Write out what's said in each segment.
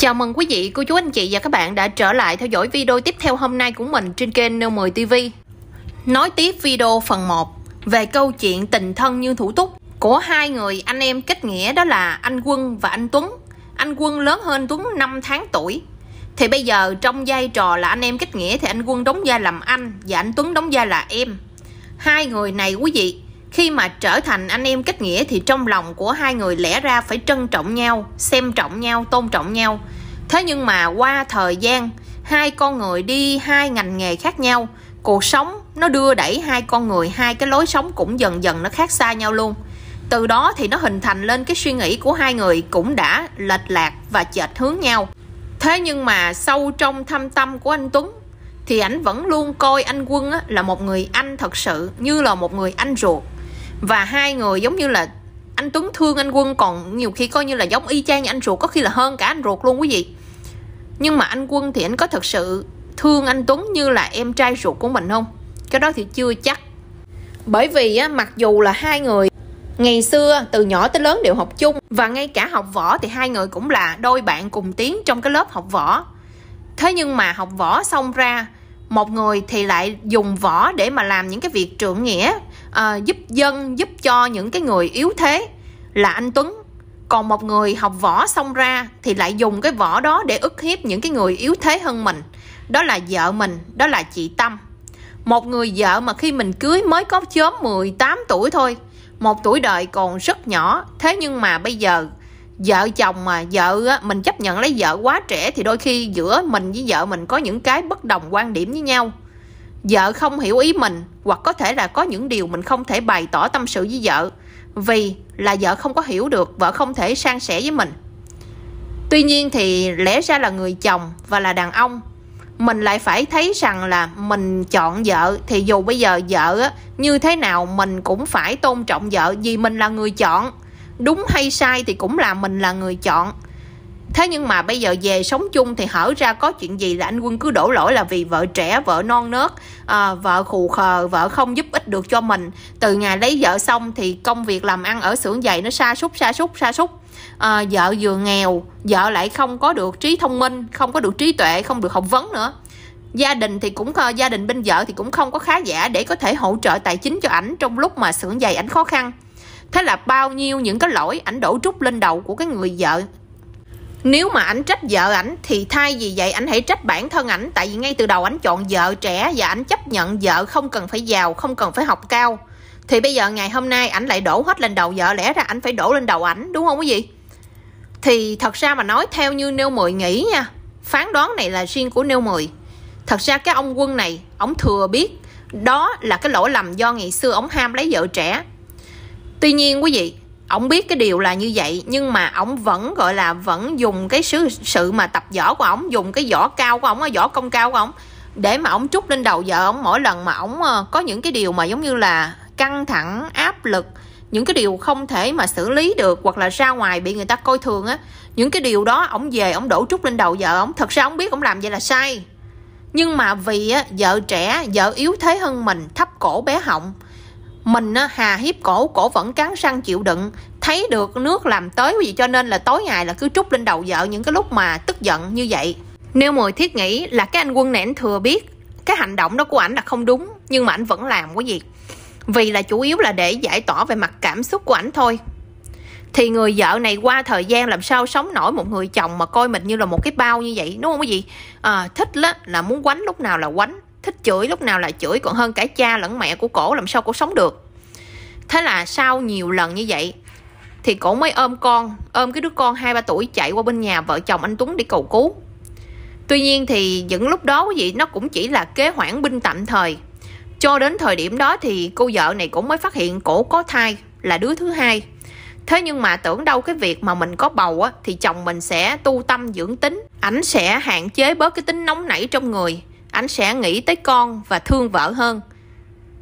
Chào mừng quý vị, cô chú, anh chị và các bạn đã trở lại theo dõi video tiếp theo hôm nay của mình trên kênh N10 TV. Nói tiếp video phần 1 về câu chuyện tình thân như thủ túc của hai người anh em kết nghĩa, đó là anh Quân và anh Tuấn. Anh Quân lớn hơn Tuấn 5 tháng tuổi. Thì bây giờ trong vai trò là anh em kết nghĩa thì anh Quân đóng vai làm anh và anh Tuấn đóng vai là em. Hai người này quý vị, khi mà trở thành anh em kết nghĩa thì trong lòng của hai người lẽ ra phải trân trọng nhau, xem trọng nhau, tôn trọng nhau. Thế nhưng mà qua thời gian, hai con người đi hai ngành nghề khác nhau, cuộc sống nó đưa đẩy hai con người, hai cái lối sống cũng dần dần nó khác xa nhau luôn. Từ đó thì nó hình thành lên cái suy nghĩ của hai người cũng đã lệch lạc và chệch hướng nhau. Thế nhưng mà sâu trong thâm tâm của anh Tuấn thì ảnh vẫn luôn coi anh Quân là một người anh thật sự, như là một người anh ruột. Và hai người giống như là anh Tuấn thương anh Quân còn nhiều khi coi như là giống y chang anh ruột, có khi là hơn cả anh ruột luôn quý vị. Nhưng mà anh Quân thì anh có thật sự thương anh Tuấn như là em trai ruột của mình không? Cái đó thì chưa chắc. Bởi vì á, mặc dù là hai người ngày xưa từ nhỏ tới lớn đều học chung, và ngay cả học võ thì hai người cũng là đôi bạn cùng tiến trong cái lớp học võ. Thế nhưng mà học võ xong ra, một người thì lại dùng võ để mà làm những cái việc trượng nghĩa, giúp dân, giúp cho những cái người yếu thế là anh Tuấn. Còn một người học võ xong ra thì lại dùng cái võ đó để ức hiếp những cái người yếu thế hơn mình, đó là vợ mình, đó là chị Tâm. Một người vợ mà khi mình cưới mới có chớm 18 tuổi thôi, một tuổi đời còn rất nhỏ. Thế nhưng mà bây giờ vợ chồng mà vợ mình chấp nhận lấy vợ quá trẻ thì đôi khi giữa mình với vợ mình có những cái bất đồng quan điểm với nhau, vợ không hiểu ý mình, hoặc có thể là có những điều mình không thể bày tỏ tâm sự với vợ vì là vợ không có hiểu được, vợ không thể san sẻ với mình. Tuy nhiên thì lẽ ra là người chồng và là đàn ông, mình lại phải thấy rằng là mình chọn vợ thì dù bây giờ vợ như thế nào mình cũng phải tôn trọng vợ vì mình là người chọn. Đúng hay sai thì cũng là mình là người chọn. Thế nhưng mà bây giờ về sống chung thì hở ra có chuyện gì là anh Quân cứ đổ lỗi là vì vợ trẻ, vợ non nớt, vợ khù khờ, vợ không giúp ích được cho mình. Từ ngày lấy vợ xong thì công việc làm ăn ở xưởng giày nó sa sút. Vợ vừa nghèo, vợ lại không có được trí thông minh, không có được trí tuệ, không được học vấn nữa. Gia đình bên vợ thì cũng không có khá giả để có thể hỗ trợ tài chính cho ảnh trong lúc mà xưởng giày ảnh khó khăn. Thế là bao nhiêu những cái lỗi ảnh đổ trút lên đầu của cái người vợ. Nếu mà ảnh trách vợ ảnh thì thay vì vậy ảnh hãy trách bản thân ảnh, tại vì ngay từ đầu ảnh chọn vợ trẻ và ảnh chấp nhận vợ không cần phải giàu, không cần phải học cao. Thì bây giờ ngày hôm nay ảnh lại đổ hết lên đầu vợ, lẽ ra ảnh phải đổ lên đầu ảnh, đúng không quý vị? Thì thật ra mà nói theo như Nêu 10 nghĩ nha, phán đoán này là riêng của Nêu 10. Thật ra cái ông Quân này, ông thừa biết đó là cái lỗi lầm do ngày xưa ông ham lấy vợ trẻ. Tuy nhiên quý vị, ổng biết cái điều là như vậy nhưng mà ổng vẫn gọi là vẫn dùng cái sự mà tập võ của ổng, dùng cái võ cao của ổng, võ công cao của ổng để mà ổng trút lên đầu vợ ổng mỗi lần mà ổng có những cái điều mà giống như là căng thẳng, áp lực, những cái điều không thể mà xử lý được hoặc là ra ngoài bị người ta coi thường á, những cái điều đó ổng về ổng đổ trút lên đầu vợ ổng. Thật ra ổng biết ổng làm vậy là sai. Nhưng mà vì á, vợ trẻ, vợ yếu thế hơn mình, thấp cổ bé họng, mình hà hiếp cổ, cổ vẫn cắn răng chịu đựng, thấy được nước làm tới vì cho nên là tối ngày là cứ trút lên đầu vợ những cái lúc mà tức giận như vậy. Nêu 10 thiết nghĩ là cái anh Quân này anh thừa biết cái hành động đó của ảnh là không đúng nhưng mà ảnh vẫn làm cái gì, vì là chủ yếu là để giải tỏa về mặt cảm xúc của ảnh thôi. Thì người vợ này qua thời gian làm sao sống nổi một người chồng mà coi mình như là một cái bao như vậy, đúng không quý vị? Thích là muốn quánh lúc nào là quánh, thích chửi lúc nào là chửi, còn hơn cả cha lẫn mẹ của cổ, làm sao cổ sống được. Thế là sau nhiều lần như vậy thì cổ mới ôm cái đứa con 2-3 tuổi chạy qua bên nhà vợ chồng anh Tuấn để cầu cứu. Tuy nhiên thì những lúc đó quý vị, nó cũng chỉ là kế hoãn binh tạm thời. Cho đến thời điểm đó thì cô vợ này cũng mới phát hiện cổ có thai là đứa thứ hai. Thế nhưng mà tưởng đâu cái việc mà mình có bầu á, thì chồng mình sẽ tu tâm dưỡng tính, ảnh sẽ hạn chế bớt cái tính nóng nảy trong người, ảnh sẽ nghĩ tới con và thương vợ hơn.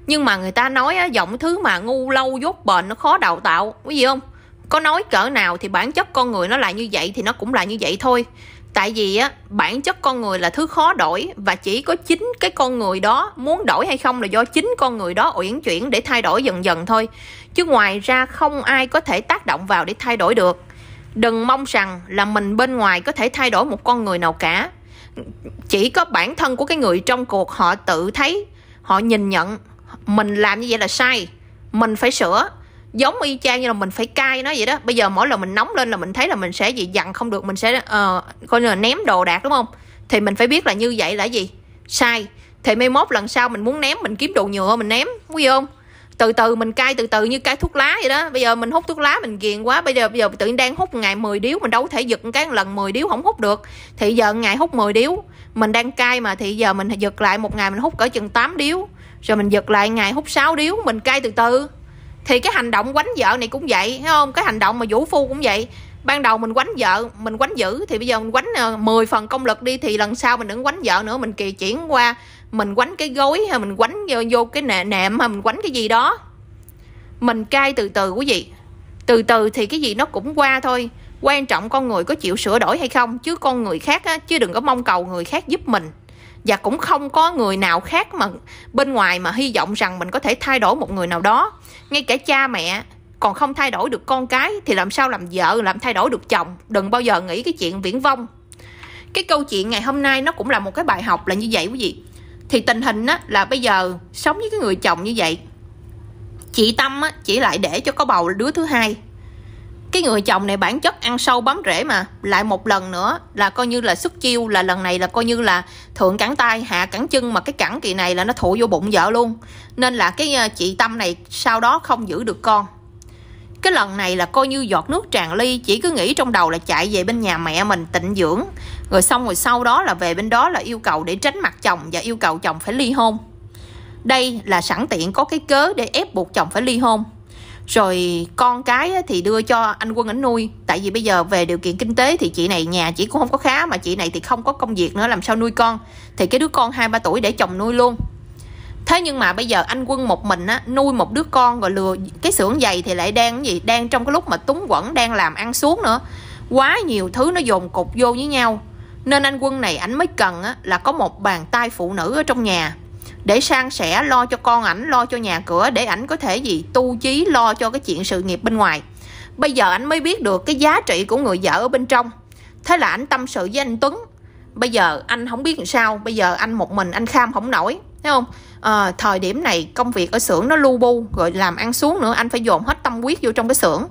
Nhưng mà người ta nói á, giọng thứ mà ngu lâu dốt bền nó khó đào tạo, quý vị không? Có nói cỡ nào thì bản chất con người nó là như vậy thì nó cũng là như vậy thôi. Tại vì á, bản chất con người là thứ khó đổi, và chỉ có chính cái con người đó muốn đổi hay không là do chính con người đó uyển chuyển để thay đổi dần dần thôi. Chứ ngoài ra không ai có thể tác động vào để thay đổi được. Đừng mong rằng là mình bên ngoài có thể thay đổi một con người nào cả. Chỉ có bản thân của cái người trong cuộc họ tự thấy, họ nhìn nhận mình làm như vậy là sai, mình phải sửa. Giống y chang như là mình phải cai nó vậy đó. Bây giờ mỗi lần mình nóng lên là mình thấy là mình sẽ gì dằn không được, mình sẽ coi như là ném đồ đạc, đúng không? Thì mình phải biết là như vậy là gì sai. Thì mai mốt lần sau mình muốn ném, mình kiếm đồ nhựa mình ném, quý vị không? Từ từ mình cai, từ từ như cai thuốc lá vậy đó. Bây giờ mình hút thuốc lá mình ghiền quá, bây giờ tự nhiên đang hút ngày 10 điếu, mình đâu có thể giật cái lần 10 điếu không hút được. Thì giờ ngày hút 10 điếu, mình đang cai mà, thì giờ mình giật lại một ngày mình hút cỡ chừng 8 điếu, rồi mình giật lại ngày hút 6 điếu, mình cai từ từ. Thì cái hành động quánh vợ này cũng vậy, thấy không? Cái hành động mà vũ phu cũng vậy. Ban đầu mình quánh vợ, mình quánh dữ, thì bây giờ mình quánh 10 phần công lực đi, thì lần sau mình đừng quánh vợ nữa, mình kỳ chuyển qua mình quánh cái gối, hay mình quánh vô cái nệm, hay mình quánh cái gì đó. Mình cai từ từ quý vị. Từ từ thì cái gì nó cũng qua thôi. Quan trọng con người có chịu sửa đổi hay không, chứ con người khác á, chứ đừng có mong cầu người khác giúp mình. Và cũng không có người nào khác mà bên ngoài mà hy vọng rằng mình có thể thay đổi một người nào đó. Ngay cả cha mẹ còn không thay đổi được con cái thì làm sao làm vợ, làm thay đổi được chồng. Đừng bao giờ nghĩ cái chuyện viển vông. Cái câu chuyện ngày hôm nay nó cũng là một cái bài học là như vậy quý vị. Thì tình hình á, là bây giờ sống với cái người chồng như vậy, chị Tâm á, chị lại để cho có bầu đứa thứ hai. Cái người chồng này bản chất ăn sâu bám rễ mà, lại một lần nữa là coi như là xuất chiêu, là lần này là coi như là thượng cẳng tay hạ cẳng chân, mà cái cẳng kỳ này là nó thụ vô bụng vợ luôn. Nên là cái chị Tâm này sau đó không giữ được con. Cái lần này là coi như giọt nước tràn ly, chỉ cứ nghĩ trong đầu là chạy về bên nhà mẹ mình tịnh dưỡng, rồi xong rồi sau đó là về bên đó là yêu cầu để tránh mặt chồng và yêu cầu chồng phải ly hôn. Đây là sẵn tiện có cái cớ để ép buộc chồng phải ly hôn. Rồi con cái thì đưa cho anh Quân ảnh nuôi. Tại vì bây giờ về điều kiện kinh tế thì chị này nhà chị cũng không có khá, mà chị này thì không có công việc nữa, làm sao nuôi con. Thì cái đứa con 2-3 tuổi để chồng nuôi luôn. Thế nhưng mà bây giờ anh Quân một mình á, nuôi một đứa con, rồi lừa cái xưởng giày thì lại đang gì, đang trong cái lúc mà túng quẫn, đang làm ăn xuống nữa. Quá nhiều thứ nó dồn cục vô với nhau. Nên anh Quân này ảnh mới cần á, là có một bàn tay phụ nữ ở trong nhà để san sẻ lo cho con ảnh, lo cho nhà cửa, để ảnh có thể gì tu chí lo cho cái chuyện sự nghiệp bên ngoài. Bây giờ ảnh mới biết được cái giá trị của người vợ ở bên trong. Thế là ảnh tâm sự với anh Tuấn. Bây giờ anh không biết làm sao, bây giờ anh một mình anh kham không nổi, thấy không? Thời điểm này công việc ở xưởng nó lu bu, rồi làm ăn xuống nữa, anh phải dồn hết tâm huyết vô trong cái xưởng.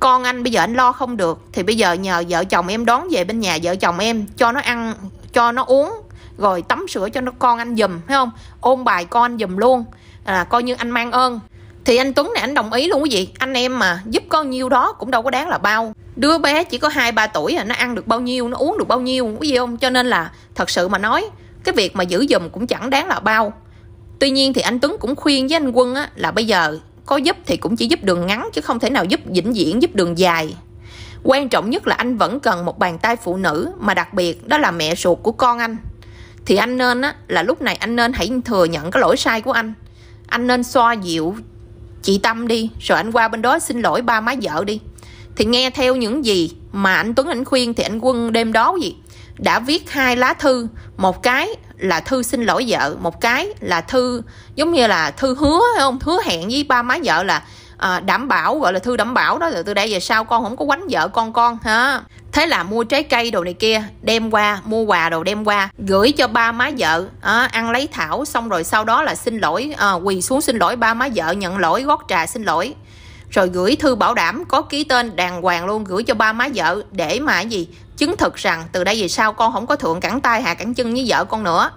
Con anh bây giờ anh lo không được, thì bây giờ nhờ vợ chồng em đón về bên nhà vợ chồng em, cho nó ăn, cho nó uống, rồi tắm sữa cho nó con anh giùm, thấy không? Ôn bài con anh giùm luôn, coi như anh mang ơn. Thì anh Tuấn này anh đồng ý luôn quý vị. Anh em mà giúp có nhiêu đó cũng đâu có đáng là bao. Đứa bé chỉ có 2-3 tuổi à, nó ăn được bao nhiêu, nó uống được bao nhiêu, quý vị không? Cho nên là thật sự mà nói, cái việc mà giữ giùm cũng chẳng đáng là bao. Tuy nhiên thì anh Tuấn cũng khuyên với anh Quân á, là bây giờ có giúp thì cũng chỉ giúp đường ngắn, chứ không thể nào giúp vĩnh viễn, giúp đường dài. Quan trọng nhất là anh vẫn cần một bàn tay phụ nữ, mà đặc biệt đó là mẹ ruột của con anh. Thì anh nên á, là lúc này anh nên hãy thừa nhận cái lỗi sai của anh. Anh nên xoa dịu chị Tâm đi, rồi anh qua bên đó xin lỗi ba má vợ đi. Thì nghe theo những gì mà anh Tuấn anh khuyên, thì anh Quân đêm đó gì đã viết 2 lá thư. Một cái là thư xin lỗi vợ, một cái là thư giống như là thư hứa, hay không? Hứa hẹn với ba má vợ là đảm bảo, gọi là thư đảm bảo đó, là từ đây về sau con không có quánh vợ con ha. Thế là mua trái cây đồ này kia đem qua, mua quà đồ đem qua gửi cho ba má vợ ăn lấy thảo, xong rồi sau đó là xin lỗi, quỳ xuống xin lỗi ba má vợ, nhận lỗi, gót trà xin lỗi, rồi gửi thư bảo đảm có ký tên đàng hoàng luôn, gửi cho ba má vợ để mà gì chứng thực rằng từ đây về sau con không có thượng cẳng tay hạ cẳng chân với vợ con nữa,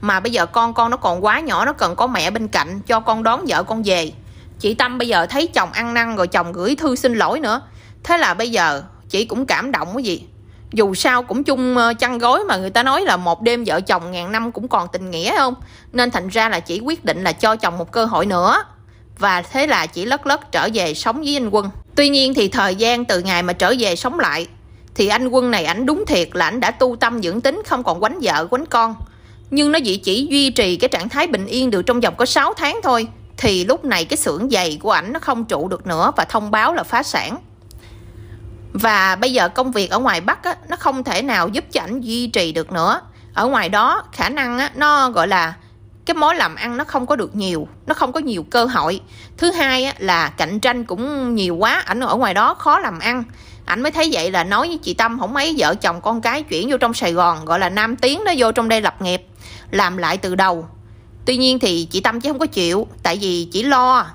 mà bây giờ con nó còn quá nhỏ, nó cần có mẹ bên cạnh, cho con đón vợ con về. Chị Tâm bây giờ thấy chồng ăn năn, rồi chồng gửi thư xin lỗi nữa, thế là bây giờ chị cũng cảm động cái gì. Dù sao cũng chung chăn gối mà, người ta nói là một đêm vợ chồng ngàn năm cũng còn tình nghĩa, không? Nên thành ra là chị quyết định là cho chồng một cơ hội nữa. Và thế là chị lất lất trở về sống với anh Quân. Tuy nhiên thì thời gian từ ngày mà trở về sống lại, thì anh Quân này ảnh đúng thiệt là ảnh đã tu tâm dưỡng tính, không còn quánh vợ quánh con. Nhưng nó chỉ duy trì cái trạng thái bình yên được trong vòng có 6 tháng thôi. Thì lúc này cái xưởng giày của ảnh nó không trụ được nữa và thông báo là phá sản. Và bây giờ công việc ở ngoài Bắc á, nó không thể nào giúp cho ảnh duy trì được nữa. Ở ngoài đó khả năng á, nó gọi là cái mối làm ăn nó không có được nhiều, nó không có nhiều cơ hội. Thứ hai á, là cạnh tranh cũng nhiều quá, ảnh ở ngoài đó khó làm ăn. Ảnh mới thấy vậy là nói với chị Tâm không mấy, vợ chồng con cái chuyển vô trong Sài Gòn, gọi là Nam Tiến đó, vô trong đây lập nghiệp, làm lại từ đầu. Tuy nhiên thì chị Tâm chứ không có chịu, tại vì chỉ lo.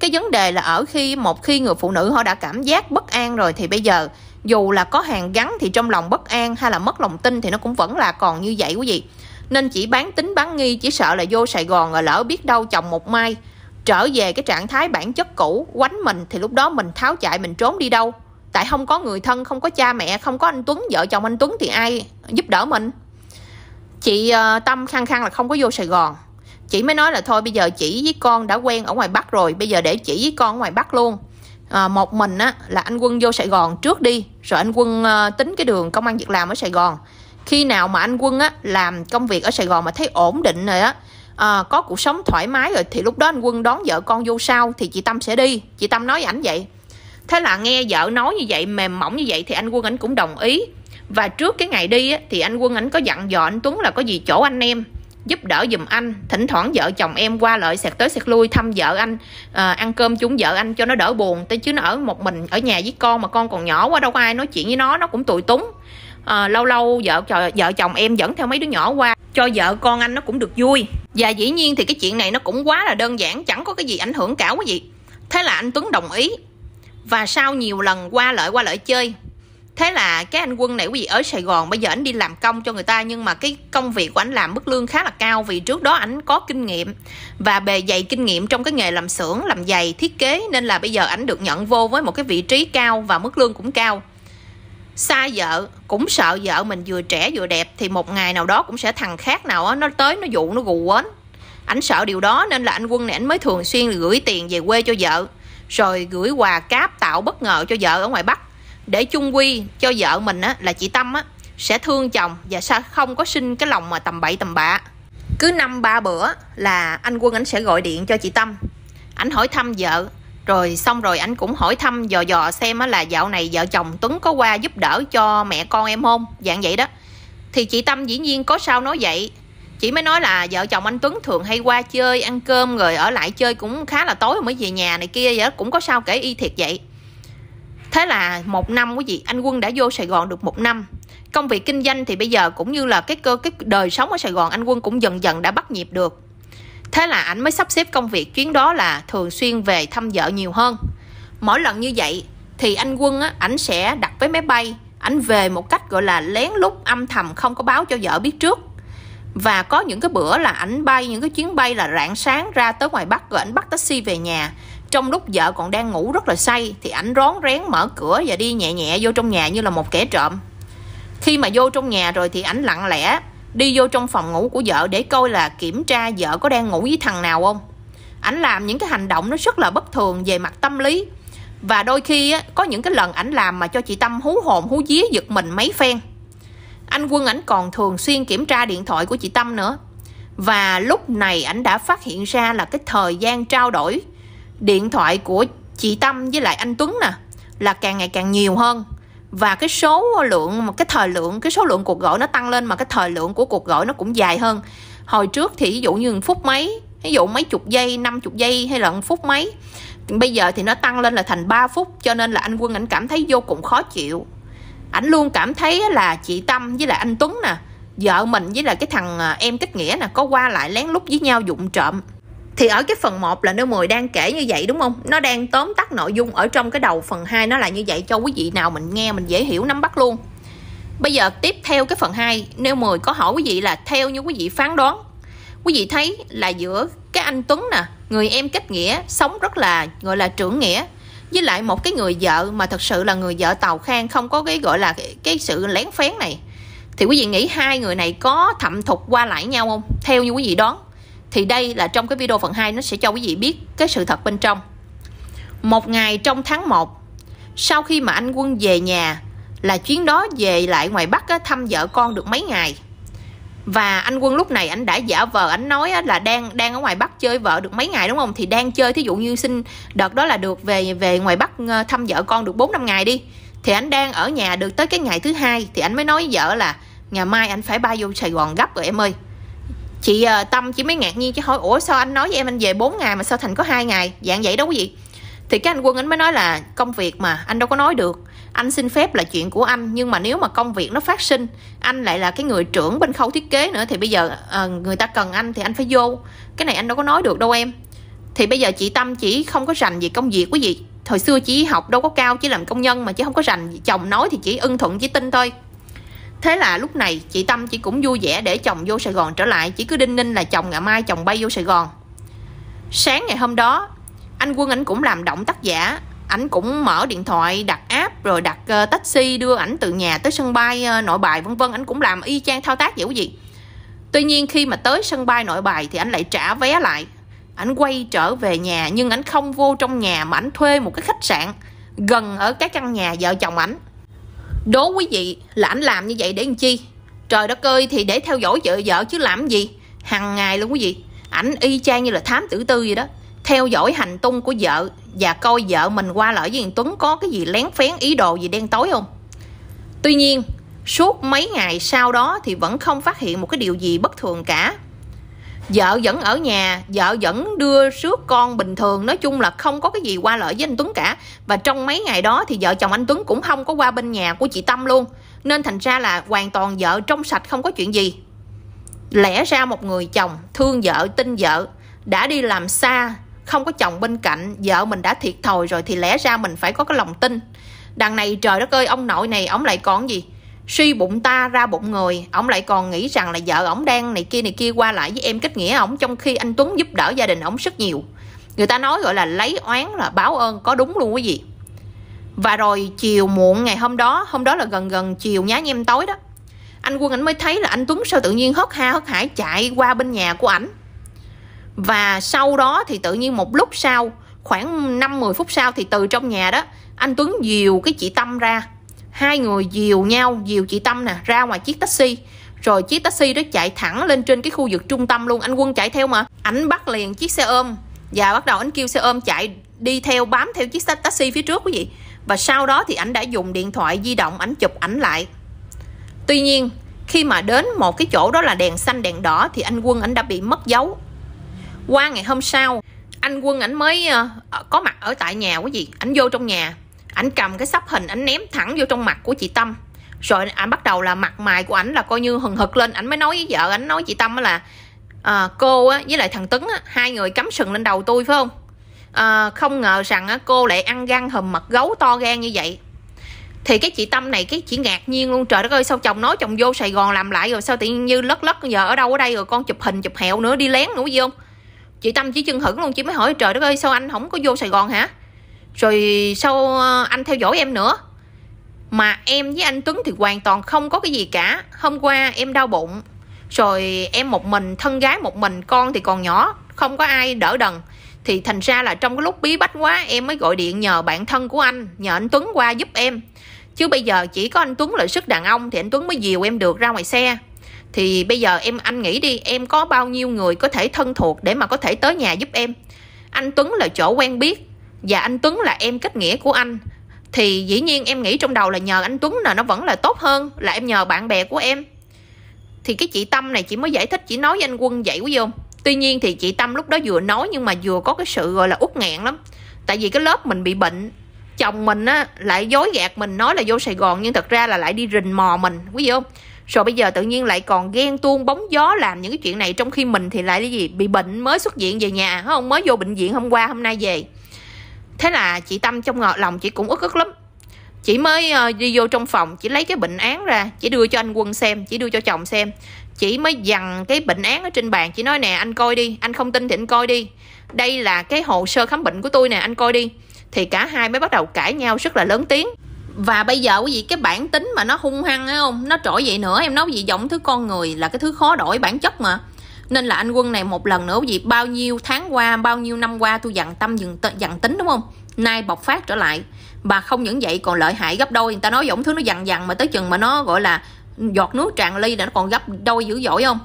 Cái vấn đề là ở khi một người phụ nữ họ đã cảm giác bất an rồi thì bây giờ dù là có hàng gắn thì trong lòng bất an hay là mất lòng tin thì nó cũng vẫn là còn như vậy quý vị. Nên chỉ bán tính bán nghi, chỉ sợ là vô Sài Gòn rồi lỡ biết đâu chồng một mai trở về cái trạng thái bản chất cũ quánh mình thì lúc đó mình tháo chạy, mình trốn đi đâu? Tại không có người thân, không có cha mẹ, không có anh Tuấn, vợ chồng anh Tuấn thì ai giúp đỡ mình? Chị Tâm khăng khăng là không có vô Sài Gòn. Chị mới nói là thôi bây giờ chị với con đã quen ở ngoài Bắc rồi, bây giờ để chị với con ở ngoài Bắc luôn. Một mình á, là anh Quân vô Sài Gòn trước đi, rồi anh Quân tính cái đường công ăn việc làm ở Sài Gòn. Khi nào mà anh Quân á, làm công việc ở Sài Gòn mà thấy ổn định rồi á, có cuộc sống thoải mái rồi thì lúc đó anh Quân đón vợ con vô sau thì chị Tâm sẽ đi. Chị Tâm nói với ảnh vậy. Thế là nghe vợ nói như vậy, mềm mỏng như vậy thì anh Quân ảnh cũng đồng ý. Và trước cái ngày đi á, thì anh Quân ảnh có dặn dò anh Tuấn là có gì chỗ anh em giúp đỡ giùm anh, thỉnh thoảng vợ chồng em qua lại xẹt tới xẹt lui thăm vợ anh, ăn cơm chung vợ anh cho nó đỡ buồn. Chứ nó ở một mình ở nhà với con mà con còn nhỏ quá, đâu có ai nói chuyện với nó cũng tùy túng. Lâu lâu vợ chồng em dẫn theo mấy đứa nhỏ qua cho vợ con anh nó cũng được vui. Và dĩ nhiên thì cái chuyện này nó cũng quá là đơn giản, chẳng có cái gì ảnh hưởng cả quý vị. Thế là anh Tuấn đồng ý. Và sau nhiều lần qua lại chơi, thế là cái anh Quân này quý vị ở Sài Gòn bây giờ ảnh đi làm công cho người ta, nhưng mà cái công việc của ảnh làm mức lương khá là cao vì trước đó ảnh có kinh nghiệm và bề dày kinh nghiệm trong cái nghề làm xưởng, làm giày, thiết kế, nên là bây giờ ảnh được nhận vô với một cái vị trí cao và mức lương cũng cao. Xa vợ, cũng sợ vợ mình vừa trẻ vừa đẹp thì một ngày nào đó cũng sẽ thằng khác nào đó, nó tới nó dụ nó gù quến. Ảnh sợ điều đó nên là anh Quân này ảnh mới thường xuyên gửi tiền về quê cho vợ, rồi gửi quà cáp tạo bất ngờ cho vợ ở ngoài Bắc, để chung quy cho vợ mình á, là chị Tâm á, sẽ thương chồng và sẽ không có sinh cái lòng mà tầm bậy tầm bạ. Cứ 5-3 bữa là anh Quân ảnh sẽ gọi điện cho chị Tâm, ảnh hỏi thăm vợ. Rồi xong rồi ảnh cũng hỏi thăm dò xem á, là dạo này vợ chồng Tuấn có qua giúp đỡ cho mẹ con em không, dạng vậy đó. Thì chị Tâm dĩ nhiên có sao nói vậy. Chị mới nói là vợ chồng anh Tuấn thường hay qua chơi, ăn cơm rồi ở lại chơi cũng khá là tối mới về nhà này kia vậy đó, cũng có sao kể y thiệt vậy. Thế là một năm quý vị, anh Quân đã vô Sài Gòn được một năm. Công việc kinh doanh thì bây giờ cũng như là cái đời sống ở Sài Gòn, anh Quân cũng dần dần đã bắt nhịp được. Thế là ảnh mới sắp xếp công việc chuyến đó là thường xuyên về thăm vợ nhiều hơn. Mỗi lần như vậy thì anh Quân á, ảnh sẽ đặt vé máy bay, ảnh về một cách gọi là lén lút, âm thầm, không có báo cho vợ biết trước. Và có những cái bữa là ảnh bay những cái chuyến bay là rạng sáng ra tới ngoài Bắc rồi ảnh bắt taxi về nhà. Trong lúc vợ còn đang ngủ rất là say thì ảnh rón rén mở cửa và đi nhẹ nhẹ vô trong nhà như là một kẻ trộm. Khi mà vô trong nhà rồi thì ảnh lặng lẽ đi vô trong phòng ngủ của vợ để coi là kiểm tra vợ có đang ngủ với thằng nào không. Ảnh làm những cái hành động nó rất là bất thường về mặt tâm lý. Và đôi khi á, có những cái lần ảnh làm mà cho chị Tâm hú hồn hú vía giật mình mấy phen. Anh Quân ảnh còn thường xuyên kiểm tra điện thoại của chị Tâm nữa. Và lúc này ảnh đã phát hiện ra là cái thời gian trao đổi điện thoại của chị Tâm với lại anh Tuấn nè là càng ngày càng nhiều hơn. Và cái số lượng, cái số lượng cuộc gọi nó tăng lên, mà cái thời lượng của cuộc gọi nó cũng dài hơn. Hồi trước thì ví dụ như 1 phút mấy, ví dụ mấy chục giây, 50 giây hay là 1 phút mấy. Bây giờ thì nó tăng lên là thành 3 phút, cho nên là anh Quân ảnh cảm thấy vô cùng khó chịu. Ảnh luôn cảm thấy là chị Tâm với lại anh Tuấn nè, vợ mình với lại cái thằng em kết nghĩa nè, có qua lại lén lút với nhau vụng trộm. Thì ở cái phần 1 là N10 đang kể như vậy đúng không? Nó đang tóm tắt nội dung ở trong cái đầu phần 2 nó là như vậy, cho quý vị nào mình nghe mình dễ hiểu nắm bắt luôn. Bây giờ tiếp theo cái phần 2, N10 có hỏi quý vị là theo như quý vị phán đoán, quý vị thấy là giữa cái anh Tuấn nè, người em kết nghĩa sống rất là gọi là trưởng nghĩa, với lại một cái người vợ mà thật sự là người vợ tào khang, không có cái gọi là cái sự lén phén này, thì quý vị nghĩ hai người này có thậm thục qua lại nhau không? Theo như quý vị đoán thì đây là trong cái video phần 2 nó sẽ cho quý vị biết cái sự thật bên trong. Một ngày trong tháng 1, sau khi mà anh Quân về nhà, là chuyến đó về lại ngoài Bắc á, thăm vợ con được mấy ngày. Và anh Quân lúc này anh đã giả vờ, anh nói á, là đang ở ngoài Bắc chơi vợ được mấy ngày đúng không? Thì đang chơi, thí dụ như xin đợt đó là được về ngoài Bắc thăm vợ con được 4-5 ngày đi. Thì anh đang ở nhà được tới cái ngày thứ 2 thì anh mới nói với vợ là ngày mai anh phải bay vô Sài Gòn gấp rồi em ơi. Chị Tâm chỉ mới ngạc nhiên chứ hỏi ủa sao anh nói với em anh về 4 ngày mà sao thành có 2 ngày, dạng vậy đó quý vị. Thì cái anh Quân anh mới nói là công việc mà anh đâu có nói được, anh xin phép là chuyện của anh, nhưng mà nếu mà công việc nó phát sinh, anh lại là cái người trưởng bên khâu thiết kế nữa, thì bây giờ người ta cần anh thì anh phải vô. Cái này anh đâu có nói được đâu em. Thì bây giờ chị Tâm chỉ không có rành về công việc quý vị. Hồi xưa chị học đâu có cao, chỉ làm công nhân mà chị không có rành. Chồng nói thì chỉ ưng thuận chỉ tin thôi. Thế là lúc này chị Tâm chị cũng vui vẻ để chồng vô Sài Gòn trở lại. Chỉ cứ đinh ninh là chồng ngày mai chồng bay vô Sài Gòn. Sáng ngày hôm đó anh Quân ảnh cũng làm động tác giả. Ảnh cũng mở điện thoại đặt app rồi đặt taxi đưa ảnh từ nhà tới sân bay Nội Bài vân vân. Ảnh cũng làm y chang thao tác vậy quý vị. Tuy nhiên khi mà tới sân bay Nội Bài thì ảnh lại trả vé lại, ảnh quay trở về nhà, nhưng ảnh không vô trong nhà mà ảnh thuê một cái khách sạn gần ở cái căn nhà vợ chồng ảnh. Đố quý vị là ảnh làm như vậy để làm chi? Trời đất ơi, thì để theo dõi vợ chứ làm gì. Hằng ngày luôn quý vị, ảnh y chang như là thám tử tư vậy đó, theo dõi hành tung của vợ và coi vợ mình qua lại với thằng Tuấn có cái gì lén phén, ý đồ gì đen tối không. Tuy nhiên suốt mấy ngày sau đó thì vẫn không phát hiện một cái điều gì bất thường cả. Vợ vẫn ở nhà, vợ vẫn đưa rước con bình thường, nói chung là không có cái gì qua lại với anh Tuấn cả. Và trong mấy ngày đó thì vợ chồng anh Tuấn cũng không có qua bên nhà của chị Tâm luôn. Nên thành ra là hoàn toàn vợ trong sạch, không có chuyện gì. Lẽ ra một người chồng thương vợ, tin vợ, đã đi làm xa, không có chồng bên cạnh, vợ mình đã thiệt thòi rồi thì lẽ ra mình phải có cái lòng tin. Đằng này trời đất ơi, ông nội này ổng lại còn gì, suy bụng ta ra bụng người. Ổng lại còn nghĩ rằng là vợ ổng đang này kia qua lại với em kết nghĩa ổng, trong khi anh Tuấn giúp đỡ gia đình ổng rất nhiều. Người ta nói gọi là lấy oán là báo ơn, có đúng luôn quý vị. Và rồi chiều muộn ngày hôm đó là gần chiều nhá nhem tối đó, anh Quân ảnh mới thấy là anh Tuấn sao tự nhiên hớt ha hớt hải chạy qua bên nhà của ảnh. Và sau đó thì tự nhiên một lúc sau, khoảng 5-10 phút sau thì từ trong nhà đó, anh Tuấn dìu cái chị Tâm ra. Hai người dìu nhau, dìu chị Tâm nè ra ngoài chiếc taxi. Rồi chiếc taxi đó chạy thẳng lên trên cái khu vực trung tâm luôn. Anh Quân chạy theo mà, ảnh bắt liền chiếc xe ôm và bắt đầu ảnh kêu xe ôm chạy đi theo, bám theo chiếc taxi phía trước quý vị. Và sau đó thì ảnh đã dùng điện thoại di động ảnh chụp ảnh lại. Tuy nhiên khi mà đến một cái chỗ đó là đèn xanh đèn đỏ thì anh Quân ảnh đã bị mất dấu. Qua ngày hôm sau anh Quân ảnh mới có mặt ở tại nhà quý vị. Ảnh vô trong nhà, ảnh cầm cái sắp hình ảnh ném thẳng vô trong mặt của chị Tâm. Rồi ảnh bắt đầu là mặt mày của ảnh là coi như hừng hực lên. Ảnh mới nói với vợ, ảnh nói chị Tâm là cô với lại thằng Tuấn hai người cắm sừng lên đầu tôi phải không? Không ngờ rằng cô lại ăn gan hùm mật gấu to gan như vậy. Thì cái chị Tâm này cái chỉ ngạc nhiên luôn, trời đất ơi sao chồng nói chồng vô Sài Gòn làm lại rồi sao tự nhiên như lất lất giờ ở đâu ở đây rồi con chụp hình chụp hẹo nữa, đi lén nữa gì không? Chị Tâm chỉ chừng hững luôn, chị mới hỏi trời đất ơi sao anh không có vô Sài Gòn hả? Rồi sao anh theo dõi em nữa? Mà em với anh Tuấn thì hoàn toàn không có cái gì cả. Hôm qua em đau bụng, rồi em một mình, thân gái một mình, con thì còn nhỏ, không có ai đỡ đần. Thì thành ra là trong cái lúc bí bách quá em mới gọi điện nhờ bạn thân của anh, nhờ anh Tuấn qua giúp em. Chứ bây giờ chỉ có anh Tuấn là sức đàn ông thì anh Tuấn mới dìu em được ra ngoài xe. Thì bây giờ anh nghĩ đi, em có bao nhiêu người có thể thân thuộc để mà có thể tới nhà giúp em. Anh Tuấn là chỗ quen biết và anh Tuấn là em kết nghĩa của anh, thì dĩ nhiên em nghĩ trong đầu là nhờ anh Tuấn là nó vẫn là tốt hơn là em nhờ bạn bè của em. Thì cái chị Tâm này chị mới giải thích, chỉ nói với anh Quân vậy quý vị không. Tuy nhiên thì chị Tâm lúc đó vừa nói nhưng mà vừa có cái sự gọi là uất nghẹn lắm. Tại vì cái lớp mình bị bệnh, chồng mình á lại dối gạt mình nói là vô Sài Gòn nhưng thật ra là lại đi rình mò mình quý vị không. Rồi bây giờ tự nhiên lại còn ghen tuông bóng gió làm những cái chuyện này, trong khi mình thì lại cái gì bị bệnh mới xuất viện về nhà hả không, mới vô bệnh viện hôm qua hôm nay về. Thế là chị Tâm trong lòng chị cũng ức lắm. Chị mới đi vô trong phòng, chị lấy cái bệnh án ra, chị đưa cho anh Quân xem, chị đưa cho chồng xem. Chị mới dằn cái bệnh án ở trên bàn, chị nói nè anh coi đi, anh không tin thì anh coi đi. Đây là cái hồ sơ khám bệnh của tôi nè, anh coi đi. Thì cả hai mới bắt đầu cãi nhau rất là lớn tiếng. Và bây giờ quý vị cái bản tính mà nó hung hăng ấy không, nó trỗi dậy nữa. Em nói gì giọng thứ con người là cái thứ khó đổi bản chất mà. Nên là anh Quân này một lần nữa quý vị, bao nhiêu tháng qua, bao nhiêu năm qua tôi dằn Tâm dằn tính đúng không, nay bộc phát trở lại. Và không những vậy còn lợi hại gấp đôi. Người ta nói giọng thứ nó dằn mà tới chừng mà nó gọi là giọt nước tràn ly là nó còn gấp đôi dữ dội không.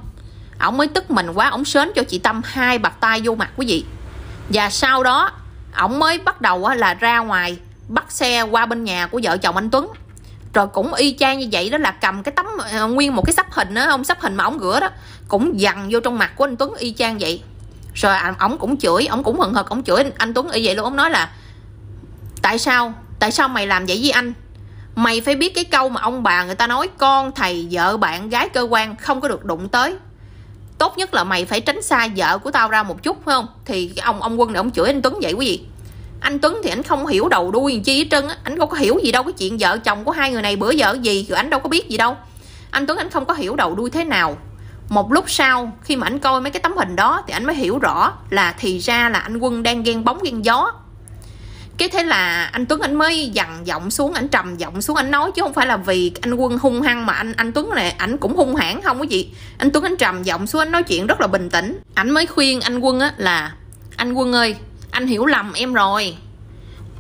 Ổng mới tức mình quá, ổng sến cho chị Tâm hai bạt tay vô mặt quý vị. Và sau đó ổng mới bắt đầu là ra ngoài bắt xe qua bên nhà của vợ chồng anh Tuấn. Rồi cũng y chang như vậy đó, là cầm cái tấm nguyên một cái sắp hình đó, ông sắp hình mà ổng rửa đó, cũng dằn vô trong mặt của anh Tuấn y chang vậy. Rồi ổng cũng chửi, ổng cũng hừng hực, ổng chửi anh Tuấn y vậy luôn. Ổng nói là tại sao mày làm vậy với anh? Mày phải biết cái câu mà ông bà người ta nói, con, thầy, vợ, bạn, gái, cơ quan không có được đụng tới. Tốt nhất là mày phải tránh xa vợ của tao ra một chút, phải không? Thì ông Quân này ông chửi anh Tuấn vậy quý vị. Anh Tuấn thì anh không hiểu đầu đuôi gì chi hết trơn á. Anh đâu có hiểu gì đâu, cái chuyện vợ chồng của hai người này bữa giờ gì rồi anh đâu có biết gì đâu. Anh Tuấn anh không có hiểu đầu đuôi thế nào. Một lúc sau khi mà anh coi mấy cái tấm hình đó thì anh mới hiểu rõ là thì ra là anh Quân đang ghen bóng ghen gió. Cái thế là anh Tuấn anh mới dằn giọng xuống, anh trầm giọng xuống anh nói, chứ không phải là vì anh Quân hung hăng mà anh Tuấn này ảnh cũng hung hãn không có gì. Anh Tuấn anh trầm giọng xuống, anh nói chuyện rất là bình tĩnh. Ảnh mới khuyên anh Quân á là anh Quân ơi, anh hiểu lầm em rồi.